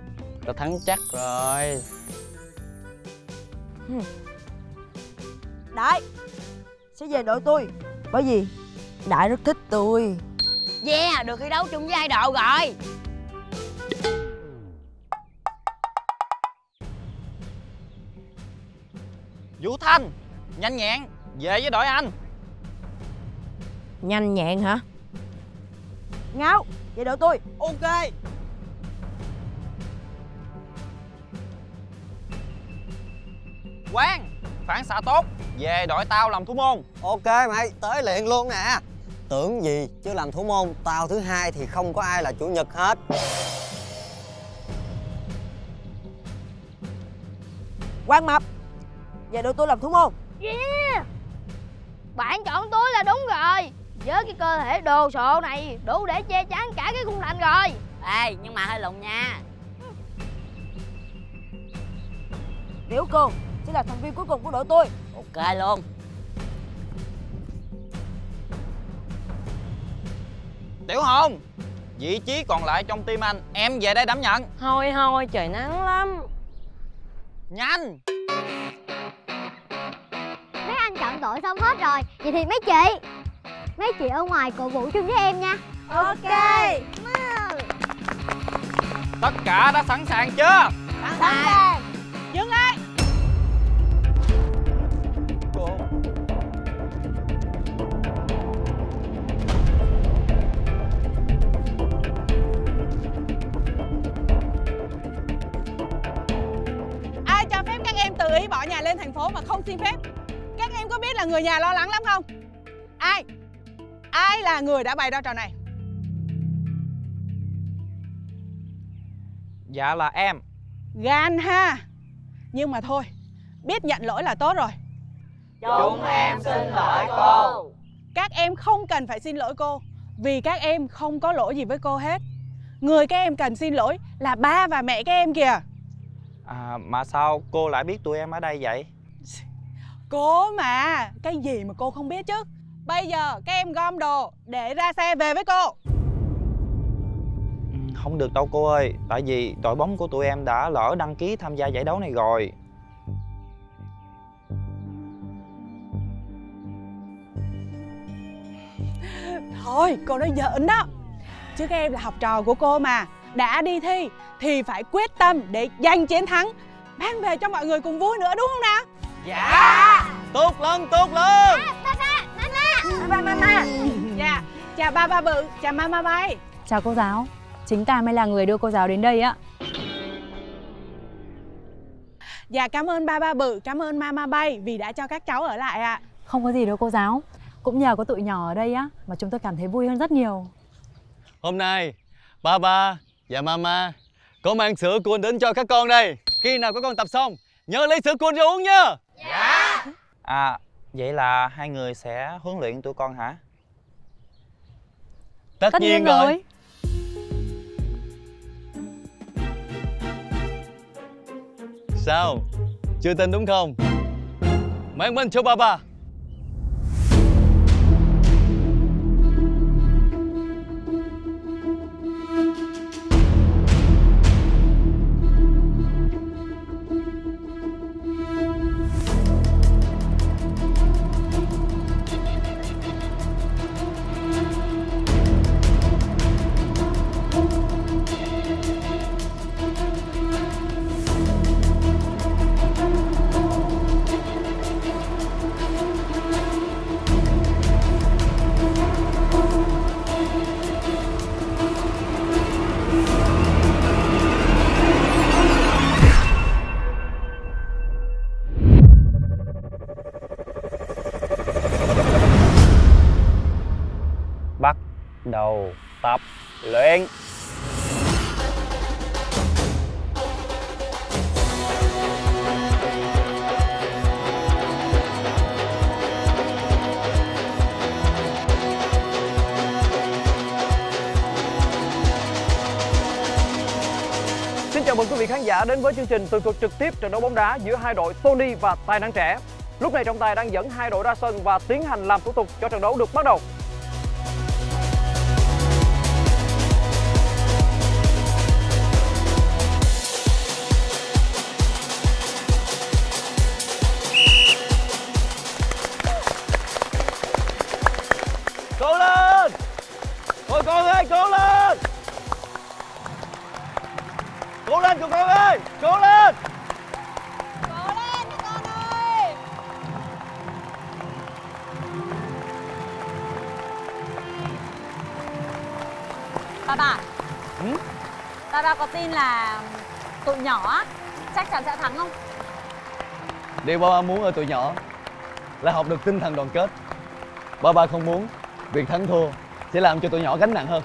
Tao thắng chắc rồi. Đại sẽ về đội tôi, bởi vì Đại rất thích tôi. Yeah, được thi đấu chung với idol rồi. Vũ Thanh, nhanh nhẹn, về với đội anh. Nhanh nhẹn hả? Ngáo, về đội tôi. Ok. Quang, phản xạ tốt, về đội tao làm thủ môn. Ok mày, tới liền luôn nè. Tưởng gì chứ làm thủ môn tao thứ hai thì không có ai là chủ nhật hết. Quang Mập, về đội tôi làm thủ môn. Yeah, bạn chọn tôi là đúng rồi. Với cái cơ thể đồ sộ này đủ để che chắn cả cái khung thành rồi. Ê, nhưng mà hơi lùn nha. Tiểu Cường sẽ là thành viên cuối cùng của đội tôi. Ok luôn. Tiểu Hồng, vị trí còn lại trong team anh, em về đây đảm nhận. Thôi thôi, trời nắng lắm. Nhanh. Mấy anh chọn đội xong hết rồi, vậy thì mấy chị Mấy chị ở ngoài cổ vũ chung với em nha. Ok. Tất cả đã sẵn sàng chưa? Sẵn sàng. Dừng lại. Ai cho phép các em tự ý bỏ nhà lên thành phố mà không xin phép? Các em có biết là người nhà lo lắng lắm không? Ai? Ai là người đã bày ra trò này? Dạ là em. Gan ha. Nhưng mà thôi, biết nhận lỗi là tốt rồi. Chúng em xin lỗi cô. Các em không cần phải xin lỗi cô, vì các em không có lỗi gì với cô hết. Người các em cần xin lỗi là ba và mẹ các em kìa. À, mà sao cô lại biết tụi em ở đây vậy? Cô mà, cái gì mà cô không biết chứ. Bây giờ các em gom đồ để ra xe về với cô. Không được đâu cô ơi, tại vì đội bóng của tụi em đã lỡ đăng ký tham gia giải đấu này rồi. Thôi cô nói giỡn đó, chứ các em là học trò của cô mà. Đã đi thi thì phải quyết tâm để giành chiến thắng, mang về cho mọi người cùng vui nữa, đúng không nào? Dạ. Tốt lên, tốt lên. Ba ba ba. Dạ, chào ba ba bự, chào mama bay. Chào cô giáo, chính ta mới là người đưa cô giáo đến đây ạ. Dạ, cảm ơn ba ba bự, cảm ơn mama bay vì đã cho các cháu ở lại ạ. Không có gì đâu cô giáo, cũng nhờ có tụi nhỏ ở đây á mà chúng tôi cảm thấy vui hơn rất nhiều. Hôm nay ba ba và mama có mang sữa Kun đến cho các con đây. Khi nào các con tập xong nhớ lấy sữa Kun ra uống nha. Dạ. À, vậy là hai người sẽ huấn luyện tụi con hả? Tất, Tất nhiên, nhiên rồi. rồi Sao? Chưa tin đúng không? Mang mình cho ba ba. Đầu tập luyện. Xin chào mừng quý vị khán giả đến với chương trình từ cực trực tiếp trận đấu bóng đá giữa hai đội Tony và Tài Năng Trẻ. Lúc này trọng tài đang dẫn hai đội ra sân và tiến hành làm thủ tục cho trận đấu được bắt đầu. Bà Bảo, ừ? Bà Bảo có tin là tụi nhỏ chắc chắn sẽ thắng không? Điều ba ba muốn ở tụi nhỏ là học được tinh thần đoàn kết. Ba ba không muốn việc thắng thua sẽ làm cho tụi nhỏ gánh nặng hơn.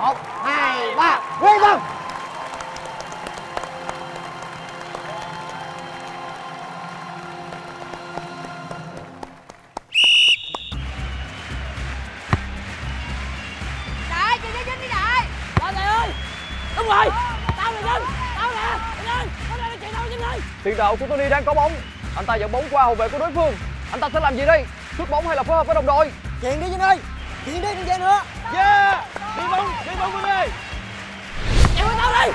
Một, hai, ba, lên không? Đại, chị Chính đi đại. Rồi thầy ơi, đúng rồi, tao là Chính, tao nè, Chính, tao là chị tao Chính ơi. Tiền đạo của Tony đang có bóng, anh ta dẫn bóng qua hậu vệ của đối phương. Anh ta sẽ làm gì đây? Sút bóng hay là phối hợp với đồng đội? Chuyện đi Chính ơi, chuyện đi đừng về nữa. Yeah, đi bóng, đi bóng Quân ơi. Em với tao đi.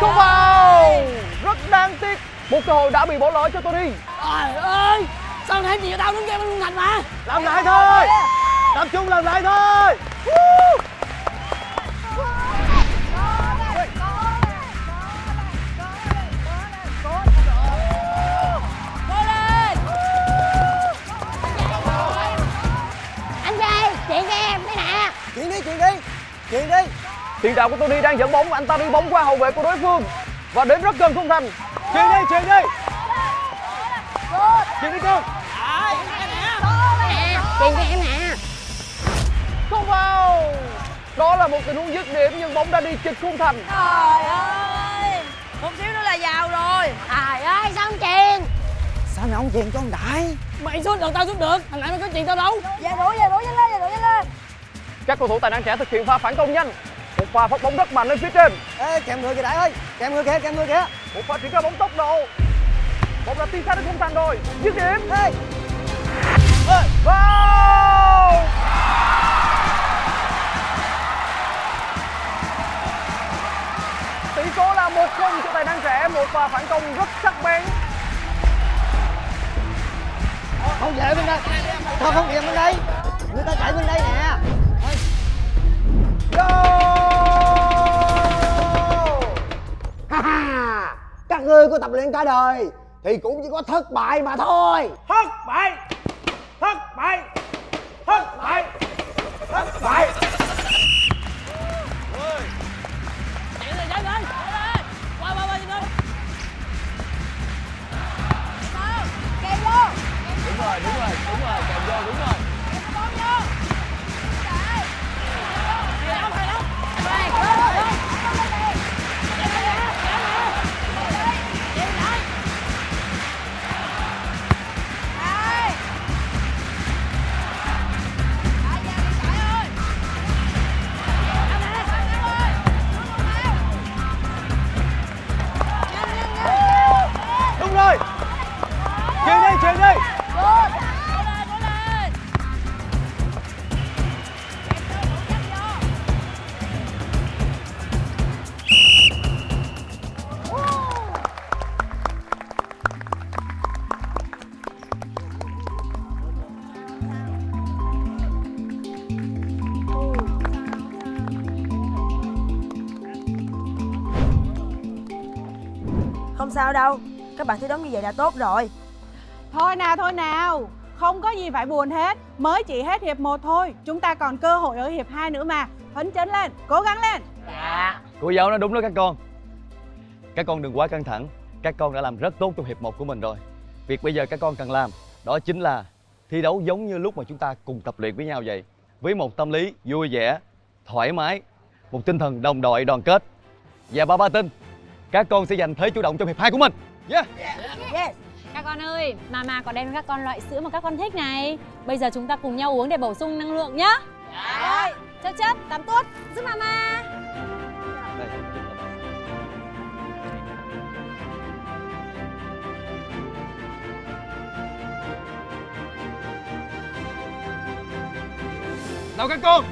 Không vào. Rất đáng tiếc, một cơ hội đã bị bỏ lỡ cho Tony. Trời ơi, sao nãy chị cho tao đứng game bên Quân Thành mà. Làm lại thôi, tập trung làm lại thôi. Đi đi. Tiền đạo của Tony đang dẫn bóng, anh ta đi bóng qua hậu vệ của đối phương và đến rất gần khung thành. Chuyền đi, chuyền đi. Chuyền đi Kun. Chuyền cho em nè. Không vào. Đó là một tình huống dứt điểm nhưng bóng đã đi chịch khung thành. Trời ơi. Một xíu nữa là vào rồi. Trời ơi, sao không chuyền? Sao mày không chuyền cho con Đại? Mày sút được tao sút được, thằng Đại mày có chuyền tao đâu. Về đuổi, về đuổi nhanh lên, về đuổi nhanh lên. Các cầu thủ tài năng trẻ thực hiện pha phản công nhanh. Một pha phát bóng rất mạnh lên phía trên. Ê, kèm người kìa Đại ơi, kèm người kìa, kèm người kìa. Một pha chuyển ra bóng tốc độ. Bóng đã tiến sát đến khung thành rồi. Dứt điểm. Ê. Ê. Wow. Tỷ số là một không cho tài năng trẻ. Một pha phản công rất sắc bén. Không về bên đây. Thôi không về bên đây. Người ta chạy bên đây nè. Các ngươi có tập luyện cả đời thì cũng chỉ có thất bại mà thôi. Thất bại, thất bại, thất bại, thất bại. Chạy lên, chạy lên, qua qua qua đi lên. Kèm vô. Đúng rồi, đúng rồi, đúng rồi, kèm vô, đúng rồi. Không sao đâu, các bạn thi đấu như vậy là tốt rồi. Thôi nào, thôi nào, không có gì phải buồn hết. Mới chỉ hết hiệp một thôi, chúng ta còn cơ hội ở hiệp hai nữa mà. Phấn chấn lên, cố gắng lên. Dạ. Cô giáo nói đúng đó các con. Các con đừng quá căng thẳng. Các con đã làm rất tốt trong hiệp một của mình rồi. Việc bây giờ các con cần làm đó chính là thi đấu giống như lúc mà chúng ta cùng tập luyện với nhau vậy. Với một tâm lý vui vẻ, thoải mái, một tinh thần đồng đội đoàn kết. Và ba ba tin các con sẽ giành thế chủ động trong hiệp hai của mình. Yeah. Yeah. Yeah. Các con ơi, Mama có đem các con loại sữa mà các con thích này. Bây giờ chúng ta cùng nhau uống để bổ sung năng lượng nhá. Dạ. Chớp chớp, tắm tốt, giúp Mama. Đây. Nào các con,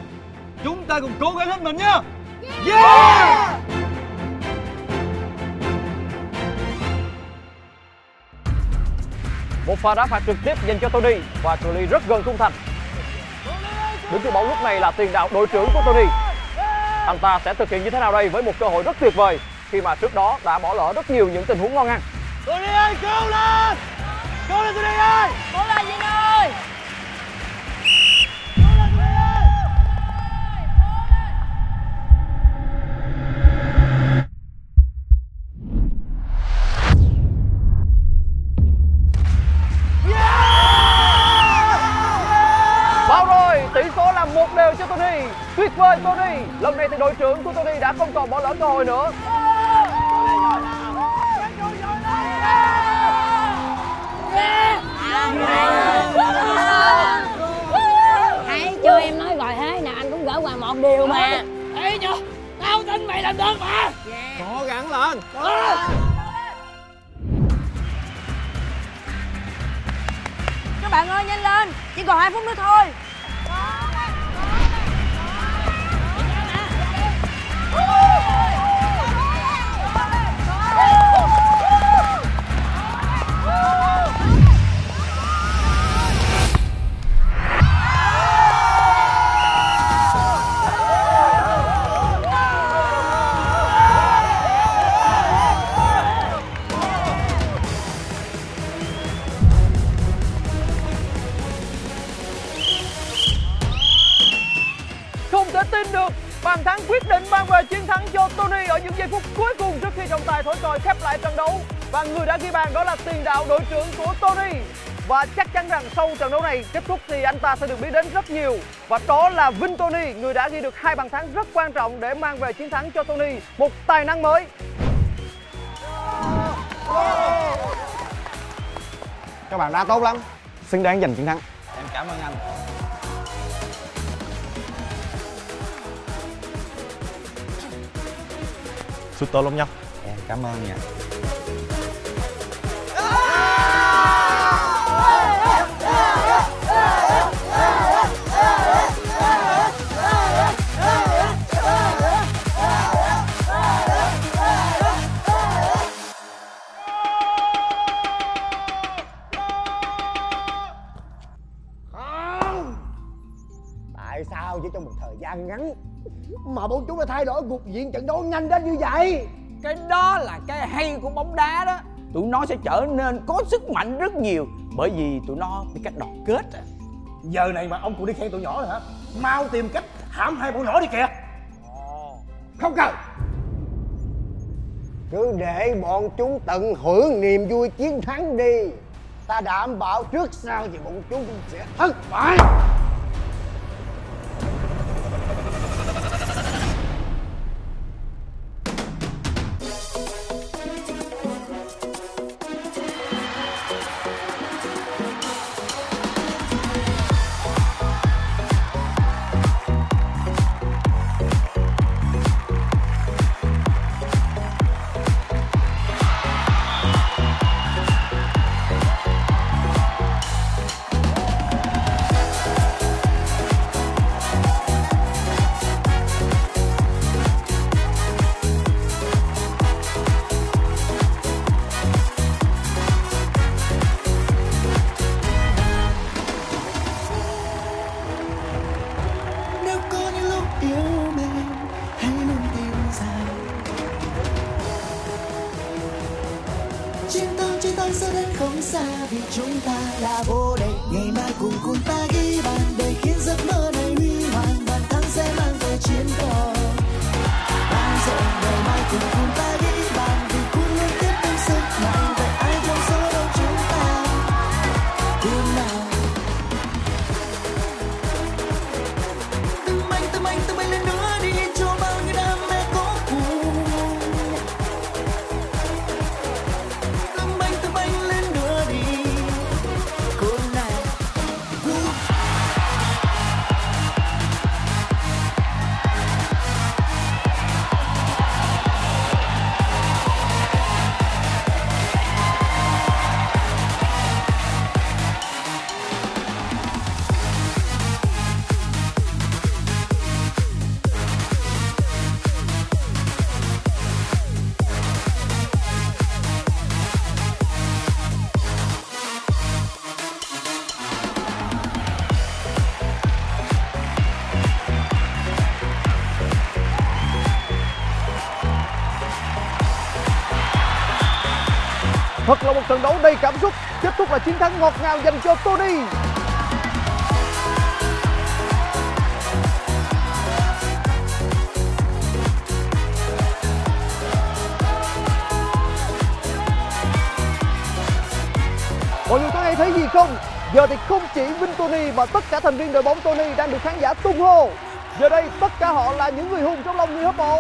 chúng ta cùng cố gắng hết mình nhá. Yeah. Yeah. Một pha đá phạt trực tiếp dành cho Tony và cự ly rất gần khung thành. Đứng trước bóng lúc này là tiền đạo đội trưởng của Tony. Anh ta sẽ thực hiện như thế nào đây với một cơ hội rất tuyệt vời khi mà trước đó đã bỏ lỡ rất nhiều những tình huống ngon ăn. Tony ơi, cứu lên! Cứu lên Tony ơi! Cố lên Vinh ơi! ơi. Lần này thì đội trưởng của Tony đã không còn bỏ lỡ cơ hội nữa. Thấy chưa, em nói rồi thế nào anh cũng gỡ quà một điều mà. Thấy chưa, tao tin mày làm được mà. Cố gắng lên. Các bạn ơi nhanh lên, chỉ còn hai phút nữa thôi. Bàn thắng quyết định mang về chiến thắng cho Tony ở những giây phút cuối cùng trước khi trọng tài thổi còi khép lại trận đấu. Và người đã ghi bàn đó là tiền đạo đội trưởng của Tony. Và chắc chắn rằng sau trận đấu này kết thúc thì anh ta sẽ được biết đến rất nhiều. Và đó là Vinh Tony, người đã ghi được hai bàn thắng rất quan trọng để mang về chiến thắng cho Tony. Một tài năng mới. Các bạn đã tốt lắm, xứng đáng giành chiến thắng. Em cảm ơn anh. Sút tốt lắm nhóc. Em cảm ơn nha. Không. Tại sao chỉ trong một thời gian ngắn mà bọn chúng đã thay đổi cục diện trận đấu nhanh đến như vậy? Cái đó là cái hay của bóng đá đó. Tụi nó sẽ trở nên có sức mạnh rất nhiều, bởi vì tụi nó biết cách đoàn kết. Giờ này mà ông cụ đi khen tụi nhỏ rồi hả? Mau tìm cách hãm hai bọn nhỏ đi kìa. Không cần. Cứ để bọn chúng tận hưởng niềm vui chiến thắng đi. Ta đảm bảo trước sau thì bọn chúng cũng sẽ thất bại. Vì chúng ta là vô địch, ngày mai cùng Kun ta ghi bàn để khiến giấc mơ này huy hoàng. Bàn thắng sẽ mang về chiến cờ ban rộng, ngày mai cùng Kun ta ghi bàn vì Kun luôn tiếp thêm sức mạnh. Vậy ai trong số đâu chúng ta Kun nào? Từng anh từng anh từng anh lên nữa đi cho bao nhiêu đam mê có Kun. Từng anh từng anh lên thật là một trận đấu đầy cảm xúc, kết thúc là chiến thắng ngọt ngào dành cho Tony. Mọi người có nghe thấy gì không? Giờ thì không chỉ Vinh Tony mà tất cả thành viên đội bóng Tony đang được khán giả tung hô. Giờ đây tất cả họ là những người hùng trong lòng người hâm mộ.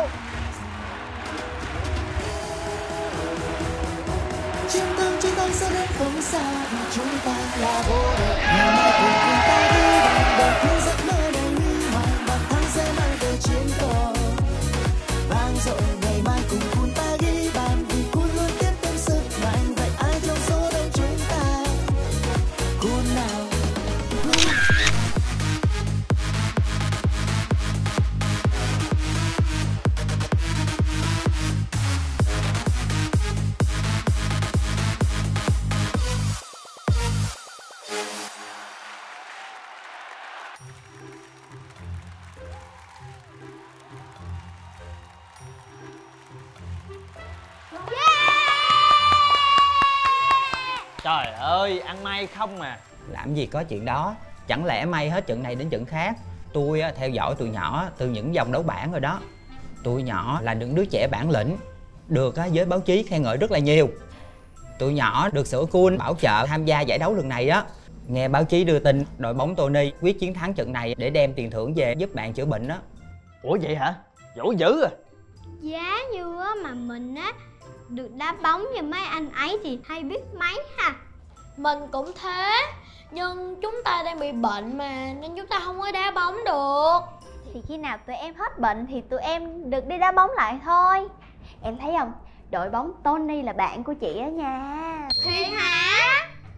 Chiến thắng, chiến thắng sẽ đến không xa. Chúng ta là vô địch. Ngày mai cùng chúng ta đi bằng bạc những giấc mơ đầy mỹ hoài. Bạc thắng sẽ mang về chiến cờ vang dội. Ngày mai cùng chúng ta ghi bàn vì Kun luôn tiếp thêm sức mạnh. Vậy ai trong số đông chúng ta? Kun nào? Trời ơi, ăn may không mà. Làm gì có chuyện đó. Chẳng lẽ may hết trận này đến trận khác. Tôi theo dõi tụi nhỏ từ những vòng đấu bảng rồi đó. Tụi nhỏ là những đứa trẻ bản lĩnh, được giới báo chí khen ngợi rất là nhiều. Tụi nhỏ được sửa Kun bảo trợ tham gia giải đấu lần này đó. Nghe báo chí đưa tin đội bóng Tony quyết chiến thắng trận này để đem tiền thưởng về giúp bạn chữa bệnh đó. Ủa vậy hả? Dỗ dữ à. Giá như mà mình á được đá bóng như mấy anh ấy thì hay biết mấy ha. Mình cũng thế, nhưng chúng ta đang bị bệnh mà, nên chúng ta không có đá bóng được. Thì khi nào tụi em hết bệnh thì tụi em được đi đá bóng lại thôi. Em thấy không, đội bóng Tony là bạn của chị đó nha. Thiệt hả?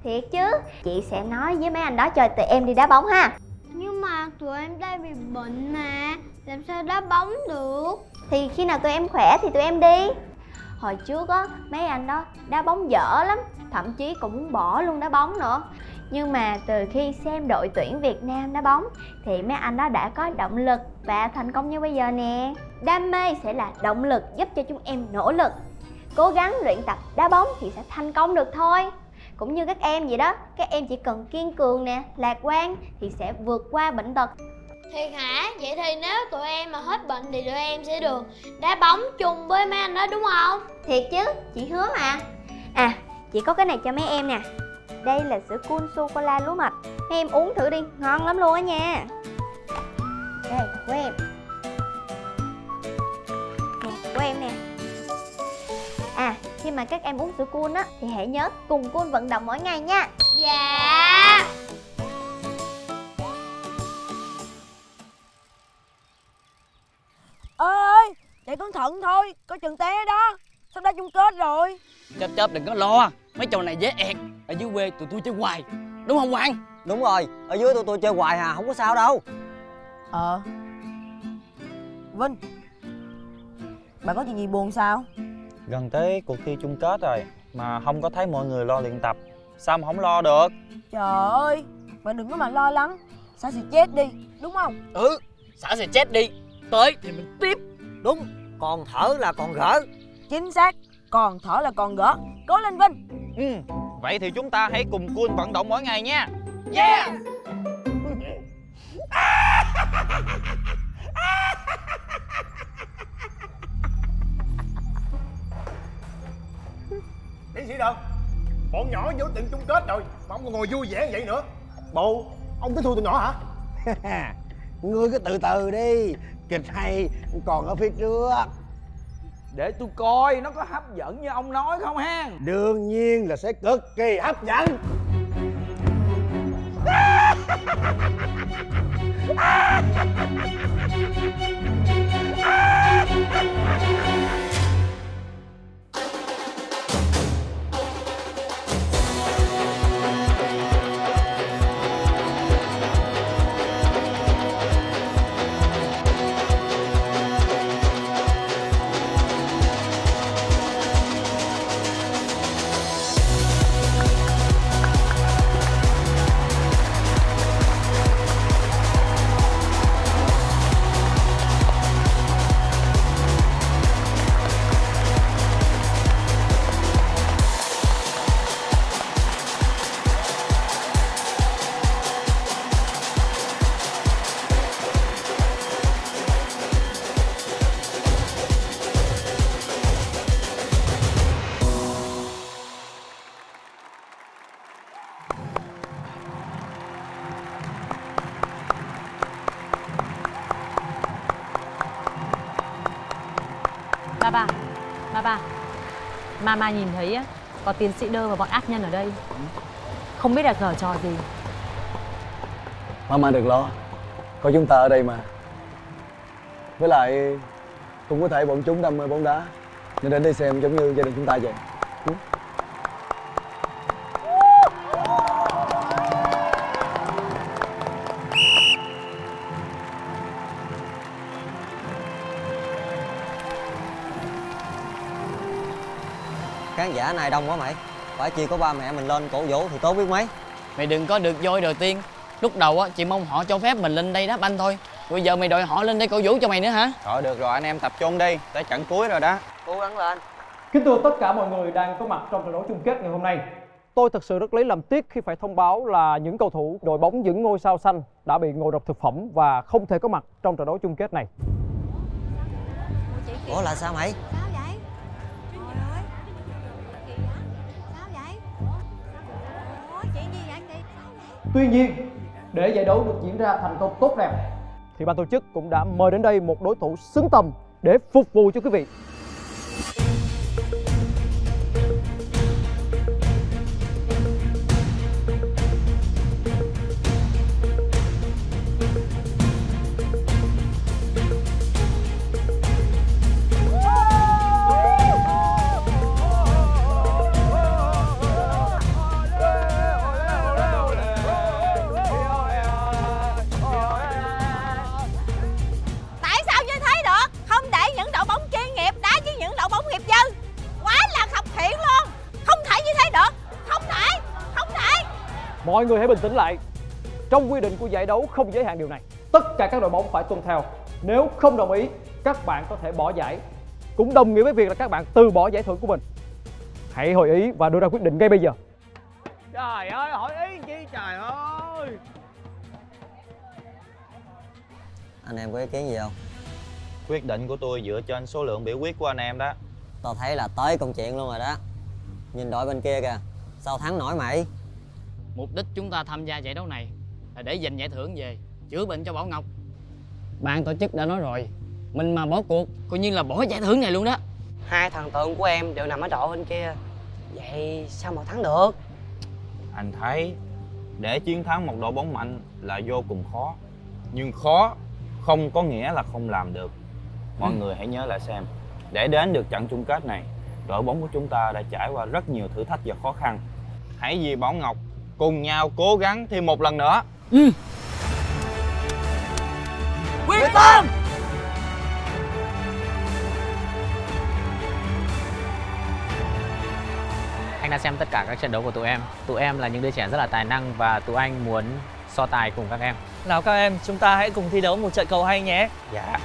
Thiệt chứ, chị sẽ nói với mấy anh đó cho tụi em đi đá bóng ha. Nhưng mà tụi em đang bị bệnh mà, làm sao đá bóng được. Thì khi nào tụi em khỏe thì tụi em đi. Hồi trước á, mấy anh đó đá bóng dở lắm, thậm chí cũng muốn bỏ luôn đá bóng nữa. Nhưng mà từ khi xem đội tuyển Việt Nam đá bóng thì mấy anh đó đã có động lực và thành công như bây giờ nè. Đam mê sẽ là động lực giúp cho chúng em nỗ lực. Cố gắng luyện tập đá bóng thì sẽ thành công được thôi. Cũng như các em vậy đó, các em chỉ cần kiên cường nè, lạc quan thì sẽ vượt qua bệnh tật. Thiệt hả? Vậy thì nếu tụi em mà hết bệnh thì tụi em sẽ được đá bóng chung với mấy anh đó đúng không? Thiệt chứ, chị hứa mà. À, chị có cái này cho mấy em nè. Đây là sữa Kun sô-cô-la lúa mạch. Mấy em uống thử đi, ngon lắm luôn á nha. Đây, của em. Nè, của em nè. À, khi mà các em uống sữa Kun á thì hãy nhớ cùng Kun vận động mỗi ngày nha. Dạ. Ơi, chạy cẩn thận thôi, coi chừng té đó. Sắp đá chung kết rồi. Chớp chớp đừng có lo, mấy trò này dễ ẹt. Ở dưới quê tụi tôi chơi hoài, đúng không Quang? Đúng rồi, ở dưới tụi tôi chơi hoài hà, không có sao đâu. Ờ Vinh, bạn có chuyện gì buồn sao? Gần tới cuộc thi chung kết rồi mà không có thấy mọi người lo luyện tập, sao mà không lo được? Trời ơi, bạn đừng có mà lo lắng. Xả xì chết đi, đúng không? Ừ, xả xì chết đi, tới thì mình tiếp. Đúng, còn thở là còn gỡ. Chính xác, còn thở là còn gỡ. Cố lên Vinh. Ừ, vậy thì chúng ta hãy cùng Kun vận động mỗi ngày nha. Yeah. Tiến sĩ Đợt, bọn nhỏ vô trận chung kết rồi mà ông còn ngồi vui vẻ vậy nữa. Bộ, ông cứ thua tụi nhỏ hả? Ngươi cứ từ từ đi, kịch hay còn ở phía trước. Để tôi coi nó có hấp dẫn như ông nói không ha. Đương nhiên là sẽ cực kỳ hấp dẫn. ba. Mama nhìn thấy có tiến sĩ Đơ và bọn ác nhân ở đây. Không biết là giở trò gì. Mama đừng lo, có chúng ta ở đây mà. Với lại cũng có thể bọn chúng đam mê bóng đá nên đến đây xem giống như gia đình chúng ta vậy. Khán giả này đông quá mày. Phải chi có ba mẹ mình lên cổ vũ thì tốt biết mấy. Mày đừng có được voi đầu tiên. Lúc đầu á chị mong họ cho phép mình lên đây đá banh thôi. Bây giờ mày đòi họ lên đây cổ vũ cho mày nữa hả? Rồi được rồi, anh em tập trung đi, tới trận cuối rồi đó. Cố gắng lên. Kính thưa tất cả mọi người đang có mặt trong trận đấu chung kết ngày hôm nay. Tôi thật sự rất lấy làm tiếc khi phải thông báo là những cầu thủ đội bóng những ngôi sao xanh đã bị ngộ độc thực phẩm và không thể có mặt trong trận đấu chung kết này. Ủa là sao mày? Tuy nhiên, để giải đấu được diễn ra thành công tốt đẹp thì ban tổ chức cũng đã mời đến đây một đối thủ xứng tầm để phục vụ cho quý vị. Mọi người hãy bình tĩnh lại. Trong quy định của giải đấu không giới hạn điều này. Tất cả các đội bóng phải tuân theo. Nếu không đồng ý, các bạn có thể bỏ giải. Cũng đồng nghĩa với việc là các bạn từ bỏ giải thưởng của mình. Hãy hội ý và đưa ra quyết định ngay bây giờ. Trời ơi, hội ý chi trời ơi. Anh em có ý kiến gì không? Quyết định của tôi dựa trên số lượng biểu quyết của anh em đó. Tao thấy là tới công chuyện luôn rồi đó. Nhìn đội bên kia kìa, sao thắng nổi mày? Mục đích chúng ta tham gia giải đấu này là để giành giải thưởng về chữa bệnh cho Bảo Ngọc. Ban tổ chức đã nói rồi, mình mà bỏ cuộc coi như là bỏ giải thưởng này luôn đó. Hai thằng tượng của em đều nằm ở đội bên kia, vậy sao mà thắng được? Anh thấy để chiến thắng một đội bóng mạnh là vô cùng khó. Nhưng khó không có nghĩa là không làm được. Mọi ừ. người hãy nhớ lại xem, để đến được trận chung kết này, đội bóng của chúng ta đã trải qua rất nhiều thử thách và khó khăn. Hãy vì Bảo Ngọc cùng nhau cố gắng thêm một lần nữa. Ừ. Quyết tâm. Anh đã xem tất cả các trận đấu của tụi em. Tụi em là những đứa trẻ rất là tài năng và tụi anh muốn so tài cùng các em. Nào các em, chúng ta hãy cùng thi đấu một trận cầu hay nhé. Dạ.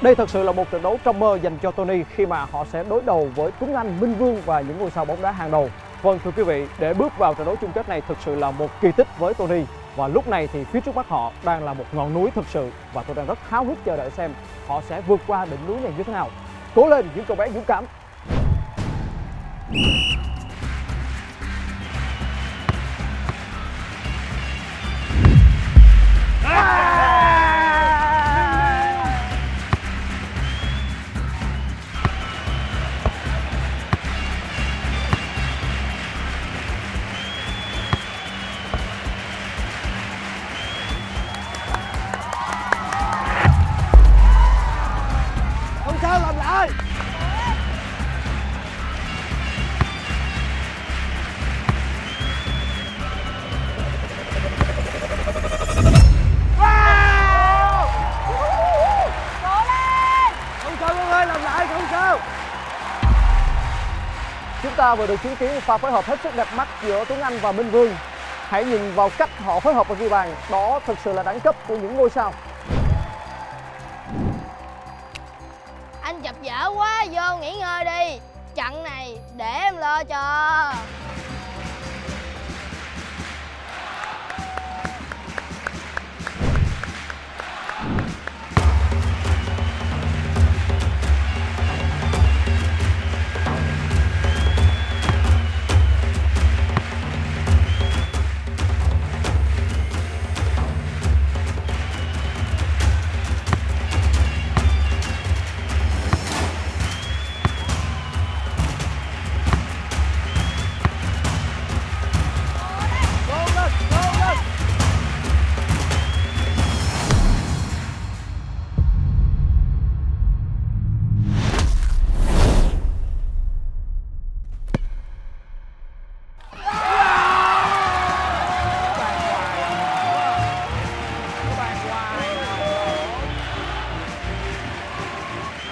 Đây thật sự là một trận đấu trong mơ dành cho Tony khi mà họ sẽ đối đầu với Tuấn Anh, Minh Vương và những ngôi sao bóng đá hàng đầu. Vâng thưa quý vị, để bước vào trận đấu chung kết này thực sự là một kỳ tích với Tony. Và lúc này thì phía trước mắt họ đang là một ngọn núi thực sự và tôi đang rất háo hức chờ đợi xem họ sẽ vượt qua đỉnh núi này như thế nào. Cố lên những cậu bé dũng cảm. Vừa được chứng kiến pha phối hợp hết sức đẹp mắt giữa Tuấn Anh và Minh Vương. Hãy nhìn vào cách họ phối hợp và ghi bàn, đó thực sự là đẳng cấp của những ngôi sao. Anh chập dở quá, vô nghỉ ngơi đi. Trận này để em lo cho.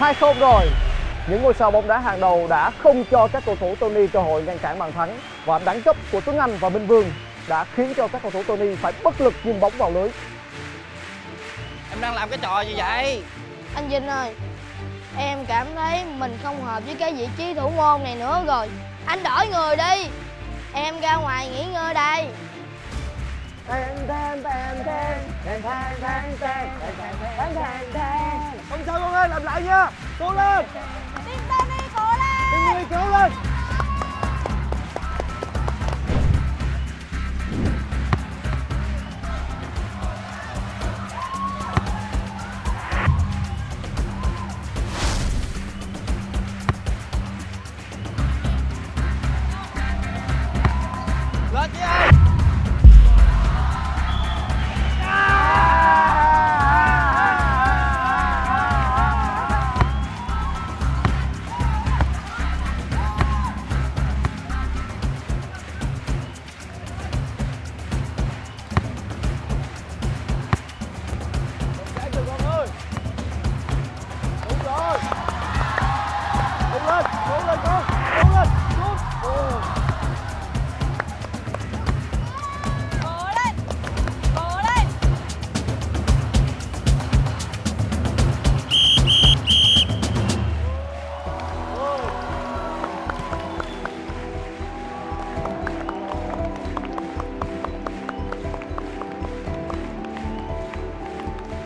hai không rồi. Những ngôi sao bóng đá hàng đầu đã không cho các cầu thủ Tony cơ hội ngăn cản bàn thắng, và đẳng cấp của Tuấn Anh và Minh Vương đã khiến cho các cầu thủ Tony phải bất lực ghim bóng vào lưới. Em đang làm cái trò gì vậy? Anh Vinh ơi, em cảm thấy mình không hợp với cái vị trí thủ môn này nữa rồi. Anh đổi người đi, em ra ngoài nghỉ ngơi đây. Không sao con ơi, làm lại nha. Cố lên. Tin Tony, cố lên. Tin Tony, cố lên.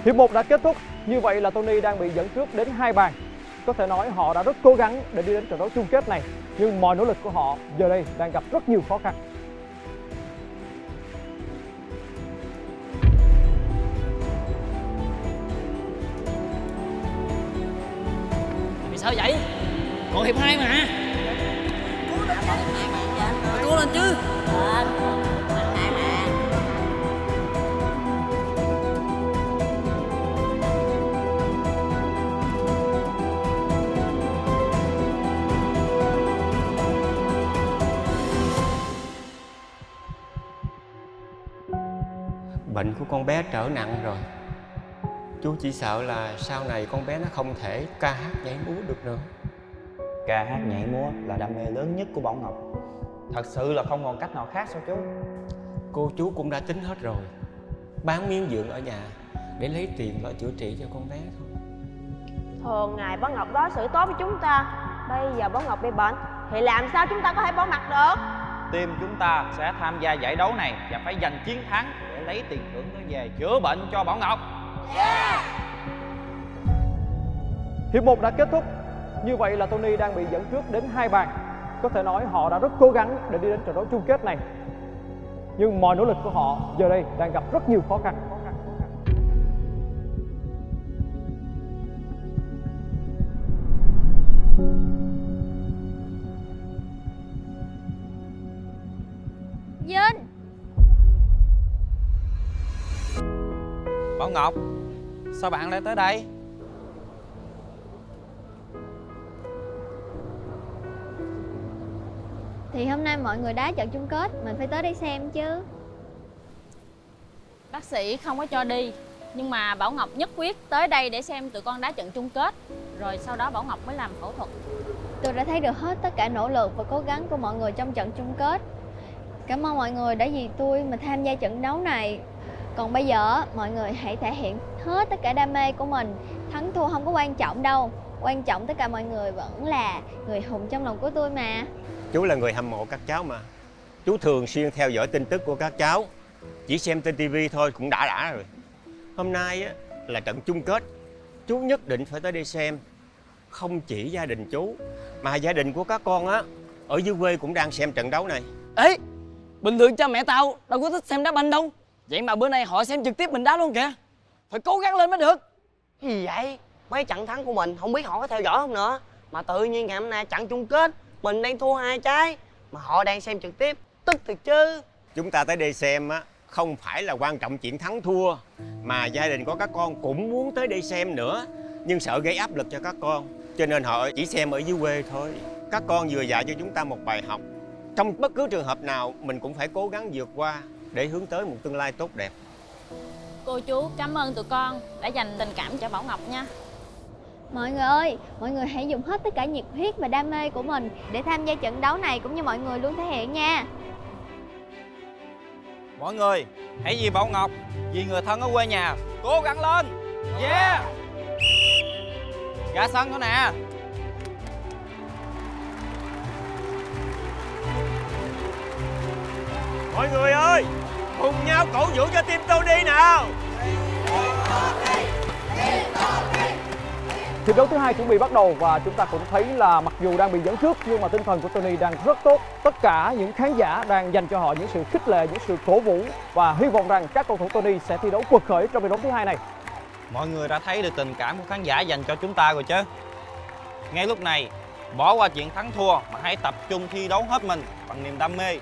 Hiệp một đã kết thúc, như vậy là Tony đang bị dẫn trước đến hai bàn. Có thể nói họ đã rất cố gắng để đi đến trận đấu chung kết này, nhưng mọi nỗ lực của họ giờ đây đang gặp rất nhiều khó khăn. Vì sao vậy? Còn hiệp hai mà. Cố lên chứ. Bệnh của con bé trở nặng rồi. Chú chỉ sợ là sau này con bé nó không thể ca hát nhảy múa được nữa. Ca hát nhảy múa là đam mê lớn nhất của Bảo Ngọc. Thật sự là không còn cách nào khác sao chú? Cô chú cũng đã tính hết rồi. Bán miếng vườn ở nhà để lấy tiền lo chữa trị cho con bé thôi. Thường ngày Bảo Ngọc đối xử tốt với chúng ta, bây giờ Bảo Ngọc bị bệnh thì làm sao chúng ta có thể bỏ mặc được? Team chúng ta sẽ tham gia giải đấu này và phải giành chiến thắng, lấy tiền thưởng nó về chữa bệnh cho Bảo Ngọc. Yeah! Hiệp một đã kết thúc, như vậy là Tony đang bị dẫn trước đến hai bàn. Có thể nói họ đã rất cố gắng để đi đến trận đấu chung kết này, nhưng mọi nỗ lực của họ giờ đây đang gặp rất nhiều khó khăn. Vinh Bảo Ngọc, sao bạn lại tới đây? Thì hôm nay mọi người đá trận chung kết, mình phải tới đây xem chứ. Bác sĩ không có cho đi, nhưng mà Bảo Ngọc nhất quyết tới đây để xem tụi con đá trận chung kết. Rồi sau đó Bảo Ngọc mới làm phẫu thuật. Tôi đã thấy được hết tất cả nỗ lực và cố gắng của mọi người trong trận chung kết. Cảm ơn mọi người đã vì tôi mà tham gia trận đấu này. Còn bây giờ mọi người hãy thể hiện hết tất cả đam mê của mình. Thắng thua không có quan trọng đâu. Quan trọng tất cả mọi người vẫn là người hùng trong lòng của tôi mà. Chú là người hâm mộ các cháu mà. Chú thường xuyên theo dõi tin tức của các cháu. Chỉ xem trên ti vi thôi cũng đã đã rồi. Hôm nay á, là trận chung kết. Chú nhất định phải tới đây xem. Không chỉ gia đình chú mà gia đình của các con á, ở dưới quê cũng đang xem trận đấu này. Ê, bình thường cha mẹ tao đâu có thích xem đá banh đâu. Vậy mà bữa nay họ xem trực tiếp mình đá luôn kìa. Phải cố gắng lên mới được. Cái gì vậy? Mấy trận thắng của mình không biết họ có theo dõi không nữa. Mà tự nhiên ngày hôm nay trận chung kết, mình đang thua hai trái mà họ đang xem trực tiếp. Tức thiệt chứ. Chúng ta tới đây xem á, không phải là quan trọng chuyện thắng thua, mà gia đình của các con cũng muốn tới đây xem nữa. Nhưng sợ gây áp lực cho các con, cho nên họ chỉ xem ở dưới quê thôi. Các con vừa dạy cho chúng ta một bài học. Trong bất cứ trường hợp nào mình cũng phải cố gắng vượt qua để hướng tới một tương lai tốt đẹp. Cô chú cảm ơn tụi con đã dành tình cảm cho Bảo Ngọc nha. Mọi người ơi, mọi người hãy dùng hết tất cả nhiệt huyết và đam mê của mình để tham gia trận đấu này, cũng như mọi người luôn thể hiện nha. Mọi người, hãy vì Bảo Ngọc, vì người thân ở quê nhà, cố gắng lên. Yeah! Ra sân thôi nè. Mọi người ơi, cùng nhau cổ vũ cho team Tony nào. Trận đấu thứ hai chuẩn bị bắt đầu và chúng ta cũng thấy là mặc dù đang bị dẫn trước nhưng mà tinh thần của Tony đang rất tốt. Tất cả những khán giả đang dành cho họ những sự khích lệ, những sự cổ vũ và hy vọng rằng các cầu thủ Tony sẽ thi đấu quật khởi trong trận đấu thứ hai này. Mọi người đã thấy được tình cảm của khán giả dành cho chúng ta rồi chứ. Ngay lúc này, bỏ qua chuyện thắng thua mà hãy tập trung thi đấu hết mình bằng niềm đam mê.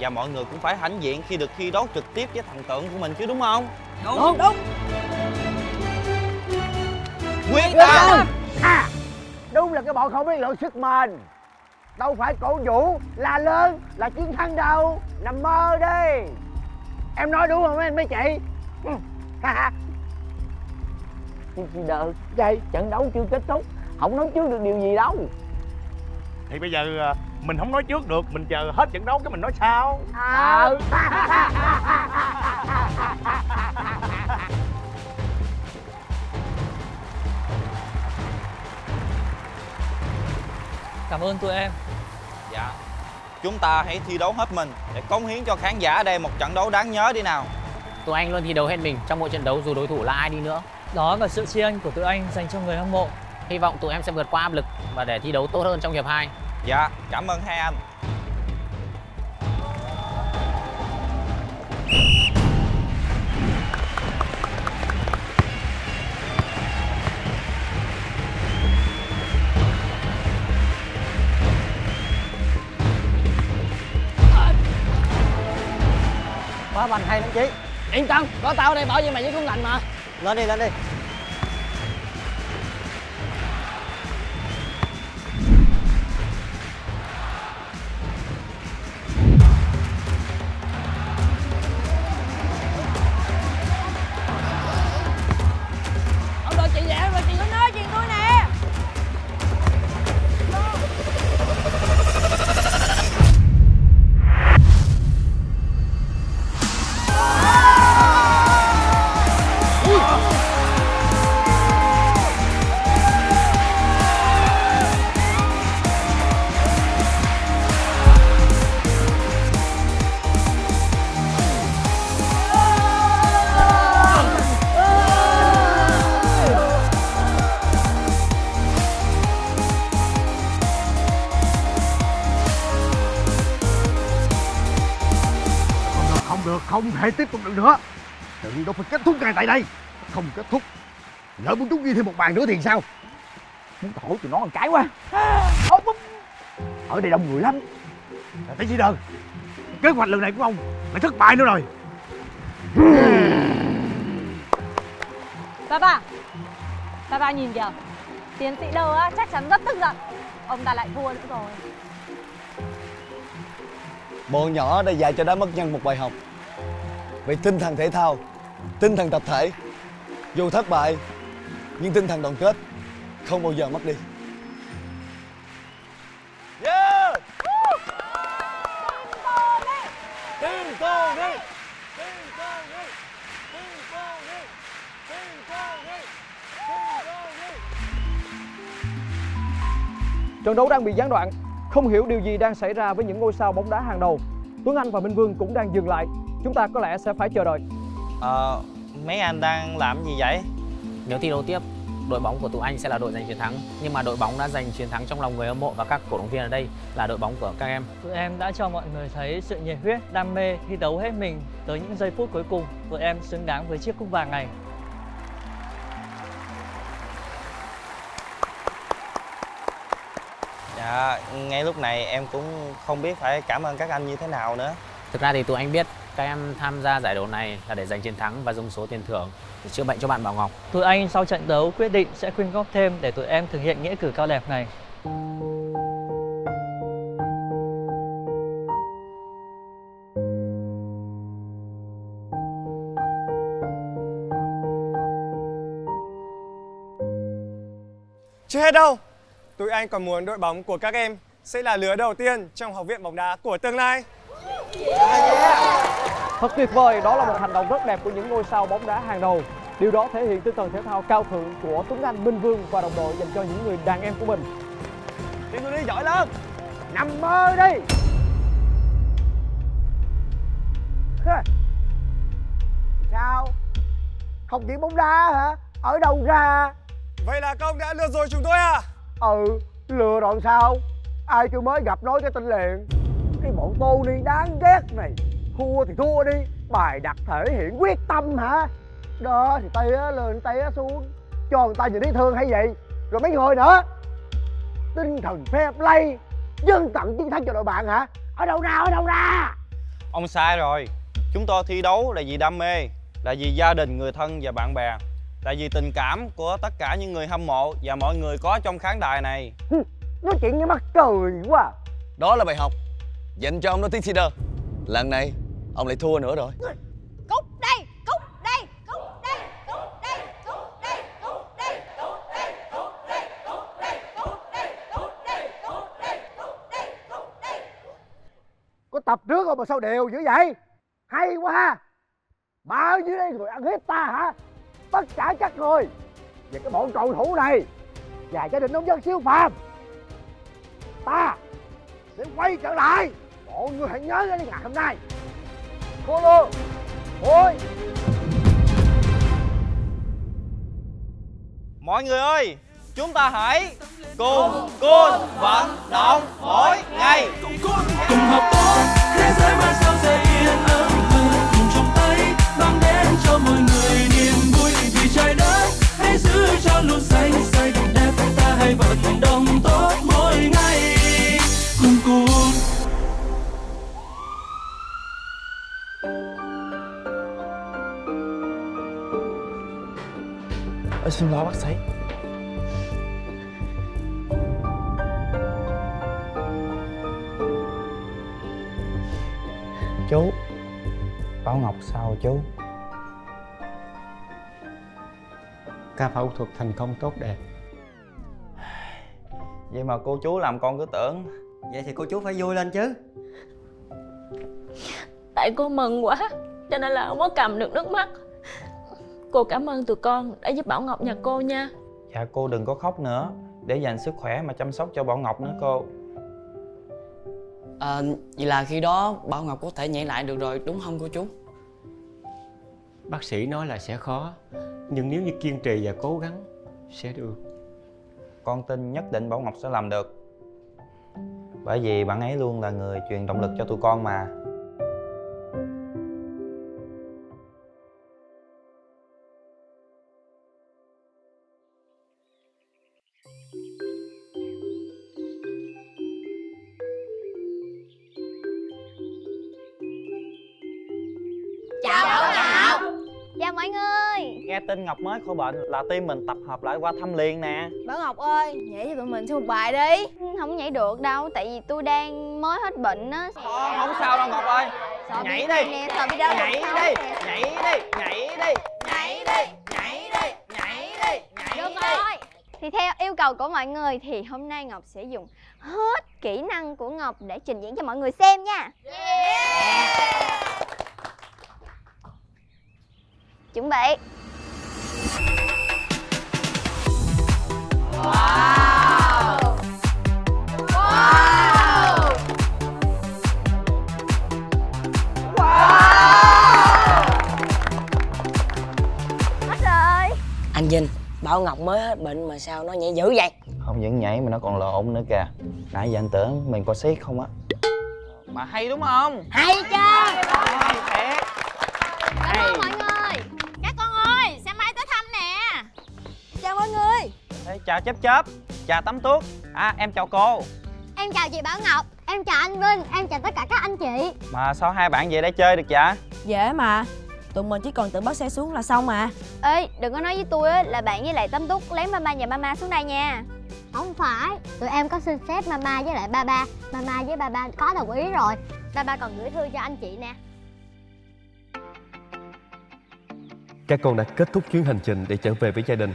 Và mọi người cũng phải hãnh diện khi được thi đấu trực tiếp với thần tượng của mình chứ, đúng không? Đúng, đúng, đúng. Quyết tâm. À, đúng là cái bọn không biết lượng sức mình. Đâu phải cổ vũ, la lớn là chiến thắng đâu. Nằm mơ đi. Em nói đúng không em mấy chị? Chị đợi, đây trận đấu chưa kết thúc, không nói trước được điều gì đâu. Thì bây giờ mình không nói trước được, mình chờ hết trận đấu cái mình nói sao? À. Cảm ơn tụi em. Dạ, chúng ta hãy thi đấu hết mình để cống hiến cho khán giả ở đây một trận đấu đáng nhớ đi nào. Tụi anh luôn thi đấu hết mình trong mỗi trận đấu dù đối thủ là ai đi nữa. Đó là sự tri ân của tụi anh dành cho người hâm mộ. Hy vọng tụi em sẽ vượt qua áp lực và để thi đấu tốt hơn trong hiệp hai. Dạ, cảm ơn hai anh. Quá bành hay lắm chị. Yên tâm, có tao ở đây bảo vệ mày với cũng lành mà. Lên đi, lên đi. Không thể tiếp tục được nữa. Trận đấu phải kết thúc ngay tại đây. Không kết thúc, lỡ muốn chúng ghi thêm một bàn nữa thì sao? Muốn thổi tụi nó một cái quá. Ở đây đông người lắm. Thấy gì đâu. Kế hoạch lần này của ông lại thất bại nữa rồi. Ba ba, ba ba nhìn kìa. Tiến sĩ đâu á, chắc chắn rất tức giận. Ông ta lại thua nữa rồi. Bọn nhỏ đã dạy cho đám mất nhân một bài học về tinh thần thể thao, tinh thần tập thể. Dù thất bại nhưng tinh thần đoàn kết không bao giờ mất đi. Yeah! Team Tony! Trận đấu đang bị gián đoạn, không hiểu điều gì đang xảy ra với những ngôi sao bóng đá hàng đầu. Tuấn Anh và Minh Vương cũng đang dừng lại. Chúng ta có lẽ sẽ phải chờ đợi. Ờ, mấy anh đang làm gì vậy? Nếu thi đấu tiếp, đội bóng của tụi anh sẽ là đội giành chiến thắng. Nhưng mà đội bóng đã giành chiến thắng trong lòng người hâm mộ và các cổ động viên ở đây là đội bóng của các em. Tụi em đã cho mọi người thấy sự nhiệt huyết, đam mê, thi đấu hết mình tới những giây phút cuối cùng. Tụi em xứng đáng với chiếc cúp vàng này. Dạ, ngay lúc này em cũng không biết phải cảm ơn các anh như thế nào nữa. Thực ra thì tụi anh biết các em tham gia giải đấu này là để giành chiến thắng và dùng số tiền thưởng để chữa bệnh cho bạn Bảo Ngọc. Tụi anh sau trận đấu quyết định sẽ quyên góp thêm để tụi em thực hiện nghĩa cử cao đẹp này. Chưa hết đâu, tụi anh còn muốn đội bóng của các em sẽ là lứa đầu tiên trong học viện bóng đá của tương lai. Thật tuyệt vời, đó là một hành động rất đẹp của những ngôi sao bóng đá hàng đầu. Điều đó thể hiện tinh thần thể thao cao thượng của Tuấn Anh, Minh Vương và đồng đội dành cho những người đàn em của mình. Đi tụi đi, giỏi lên, nằm mơ đi. Sao? Không chỉ bóng đá hả? Ở đâu ra? Vậy là các ông đã lừa rồi chúng tôi à? Ừ, lừa rồi sao? Ai chưa mới gặp nói cái tên liền. Cái bọn Tony đáng ghét này, thua thì thua đi, bài đặt thể hiện quyết tâm hả? Đó thì té lên té xuống, cho người ta nhìn thấy thương hay vậy? Rồi mấy người nữa, tinh thần fair play, dân tận chiến thắng cho đội bạn hả? Ở đâu ra, ở đâu ra? Ông sai rồi, chúng tôi thi đấu là vì đam mê, là vì gia đình, người thân và bạn bè, là vì tình cảm của tất cả những người hâm mộ và mọi người có trong khán đài này. Nói chuyện như mắc cười quá à. Đó là bài học dành cho ông đó, tiến sĩ Đơ. Lần này ông lại thua nữa rồi. Cút đây, cút đây, cút đây, cút đây, cút đây, cút đây, cút đây, cút đây, cút đây, cút đây, cút đây, cút đây, cút đây, cút đây. Có tập trước không mà sao đều dữ vậy? Hay quá ha. Mà ở dưới đây rồi ăn hiếp ta hả? Tất cả các người về cái bọn cầu thủ này và gia đình nông dân siêu phàm, ta sẽ quay trở lại. Mọi người hãy nhớ đến ngày hôm nay. Cô Lô, ôi mọi người ơi, chúng ta hãy cùng Kun vận động mỗi ngày, cùng hợp tác thế giới mai sau sẽ yên ấm hơn, cùng chung tay mang đến cho mọi người niềm vui vì trái đất hãy giữ cho luôn xanh xanh đẹp. Ta hãy vận động tốt mỗi ngày cùng Kun. Ôi, xin lỗi bác sĩ. Chú Bảo Ngọc sao chú? Ca phẫu thuật thành công tốt đẹp. Vậy mà cô chú làm con cứ tưởng. Vậy thì cô chú phải vui lên chứ. Tại cô mừng quá cho nên là không có cầm được nước mắt. Cô cảm ơn tụi con đã giúp Bảo Ngọc nhà cô nha. Dạ cô đừng có khóc nữa, để dành sức khỏe mà chăm sóc cho Bảo Ngọc nữa cô. À, vậy là khi đó Bảo Ngọc có thể nhảy lại được rồi đúng không cô chú? Bác sĩ nói là sẽ khó, nhưng nếu như kiên trì và cố gắng sẽ được. Con tin nhất định Bảo Ngọc sẽ làm được, bởi vì bạn ấy luôn là người truyền động lực cho tụi con mà. Tin Ngọc mới khỏi bệnh là team mình tập hợp lại qua thăm liền nè. Bảo Ngọc ơi, nhảy cho tụi mình xuống một bài đi. Không nhảy được đâu, tại vì tôi đang mới hết bệnh á. Không, không sao đâu Ngọc ơi. Sợ nhảy đi. Nè, sợ bị đau nhảy, đi. Nhảy đi, nhảy đi, nhảy đi, nhảy đi, nhảy đi, nhảy đi, nhảy được đi. Rồi. Thì theo yêu cầu của mọi người thì hôm nay Ngọc sẽ dùng hết kỹ năng của Ngọc để trình diễn cho mọi người xem nha. Yeah. Chuẩn bị. Wow. Wow. Wow. Hết rồi. Anh Vinh, Bảo Ngọc mới hết bệnh mà sao nó nhảy dữ vậy? Không những nhảy mà nó còn lộn nữa kìa. Nãy giờ anh tưởng mình có siết không á. Mà hay đúng không? Hay chứ. Hay thiệt. Cảm ơn mọi người. Các con ơi, sáng mai tới thăm nè. Chào mọi người. Chào Chớp Chớp, chào Tấm Tuốt. À, em chào cô. Em chào chị Bảo Ngọc, em chào anh Vinh, em chào tất cả các anh chị. Mà sao hai bạn về đây chơi được vậy? Dễ mà, tụi mình chỉ cần tự bắt xe xuống là xong mà. Ê, đừng có nói với tôi á, là bạn với lại Tấm Tuốt lén mama và mama xuống đây nha. Không phải, tụi em có xin phép mama với lại ba ba. Mama với ba ba có đồng ý rồi. Ba ba còn gửi thư cho anh chị nè. Các con đã kết thúc chuyến hành trình để trở về với gia đình.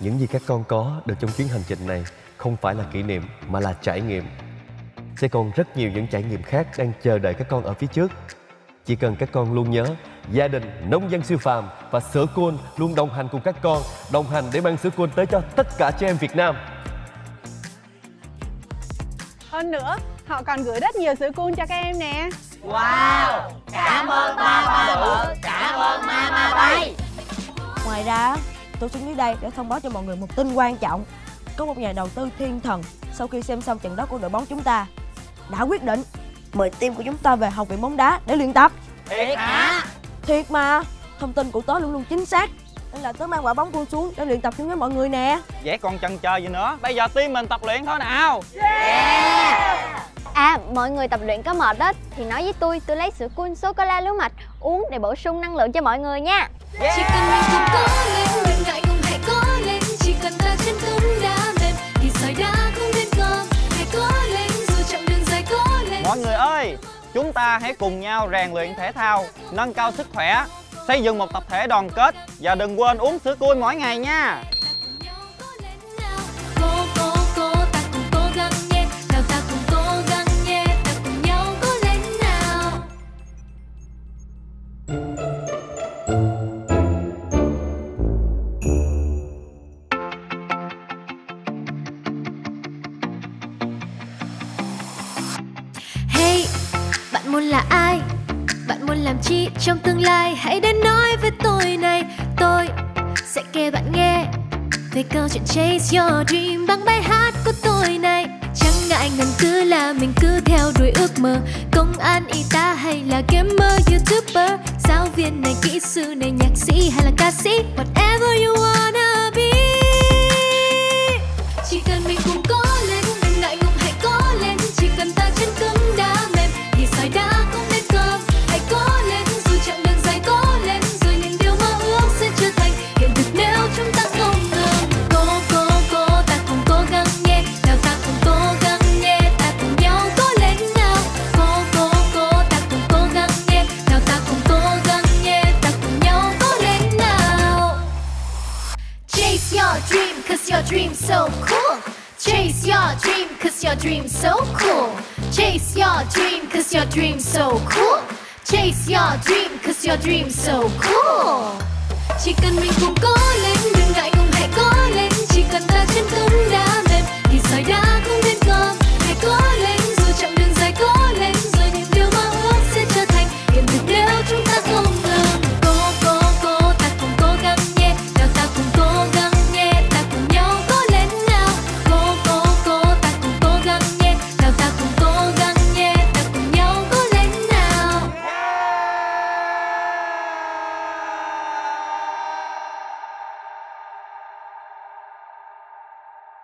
Những gì các con có được trong chuyến hành trình này không phải là kỷ niệm mà là trải nghiệm. Sẽ còn rất nhiều những trải nghiệm khác đang chờ đợi các con ở phía trước. Chỉ cần các con luôn nhớ, gia đình, nông dân siêu phàm và sữa Kun luôn đồng hành cùng các con, đồng hành để mang sữa Kun tới cho tất cả trẻ em Việt Nam. Hơn nữa, họ còn gửi rất nhiều sữa Kun cho các em nè. Wow! Cảm ơn ba ba bự, cảm ơn mama bay. Ngoài ra, tôi xuống dưới đây để thông báo cho mọi người một tin quan trọng. Có một nhà đầu tư thiên thần sau khi xem xong trận đấu của đội bóng chúng ta đã quyết định mời team của chúng ta về học viện bóng đá để luyện tập. Thiệt hả? Thiệt mà, thông tin của tớ luôn luôn chính xác. Nên là tớ mang quả bóng Kun xuống để luyện tập chung với mọi người nè. Vậy còn chần chờ gì nữa, bây giờ team mình tập luyện thôi nào. Yeah! À, mọi người tập luyện có mệt đó thì nói với tôi, tôi lấy sữa Kun sô-cô-la lúa mạch uống để bổ sung năng lượng cho mọi người nha. Yeah! Yeah! Mọi người ơi, chúng ta hãy cùng nhau rèn luyện thể thao, nâng cao sức khỏe, xây dựng một tập thể đoàn kết và đừng quên uống sữa Kun mỗi ngày nha. Trong tương lai hãy đến nói với tôi này, tôi sẽ kể bạn nghe về câu chuyện Chase Your Dream bằng bài hát của tôi này. Chẳng ngại ngần cứ là mình cứ theo đuổi ước mơ, công an, y tá hay là gamer, youtuber, giáo viên này, kỹ sư này, nhạc sĩ hay là ca sĩ, whatever you wanna be. Chỉ cần mình cùng cố lên, đừng ngại ngùng hãy cố lên, chỉ cần ta chân cứng đá mềm thì sỏi đá cũng nên cơm. Hãy cố lên. Your dream so cool. Chase your dream, 'cause your dream so cool. Chase your dream, 'cause your dream so cool. Chase your dream, 'cause your dream so cool. Chỉ cần mình cùng cố lên, đừng ngại ngùng hãy cố lên. Chỉ cần ta chân cứng đá.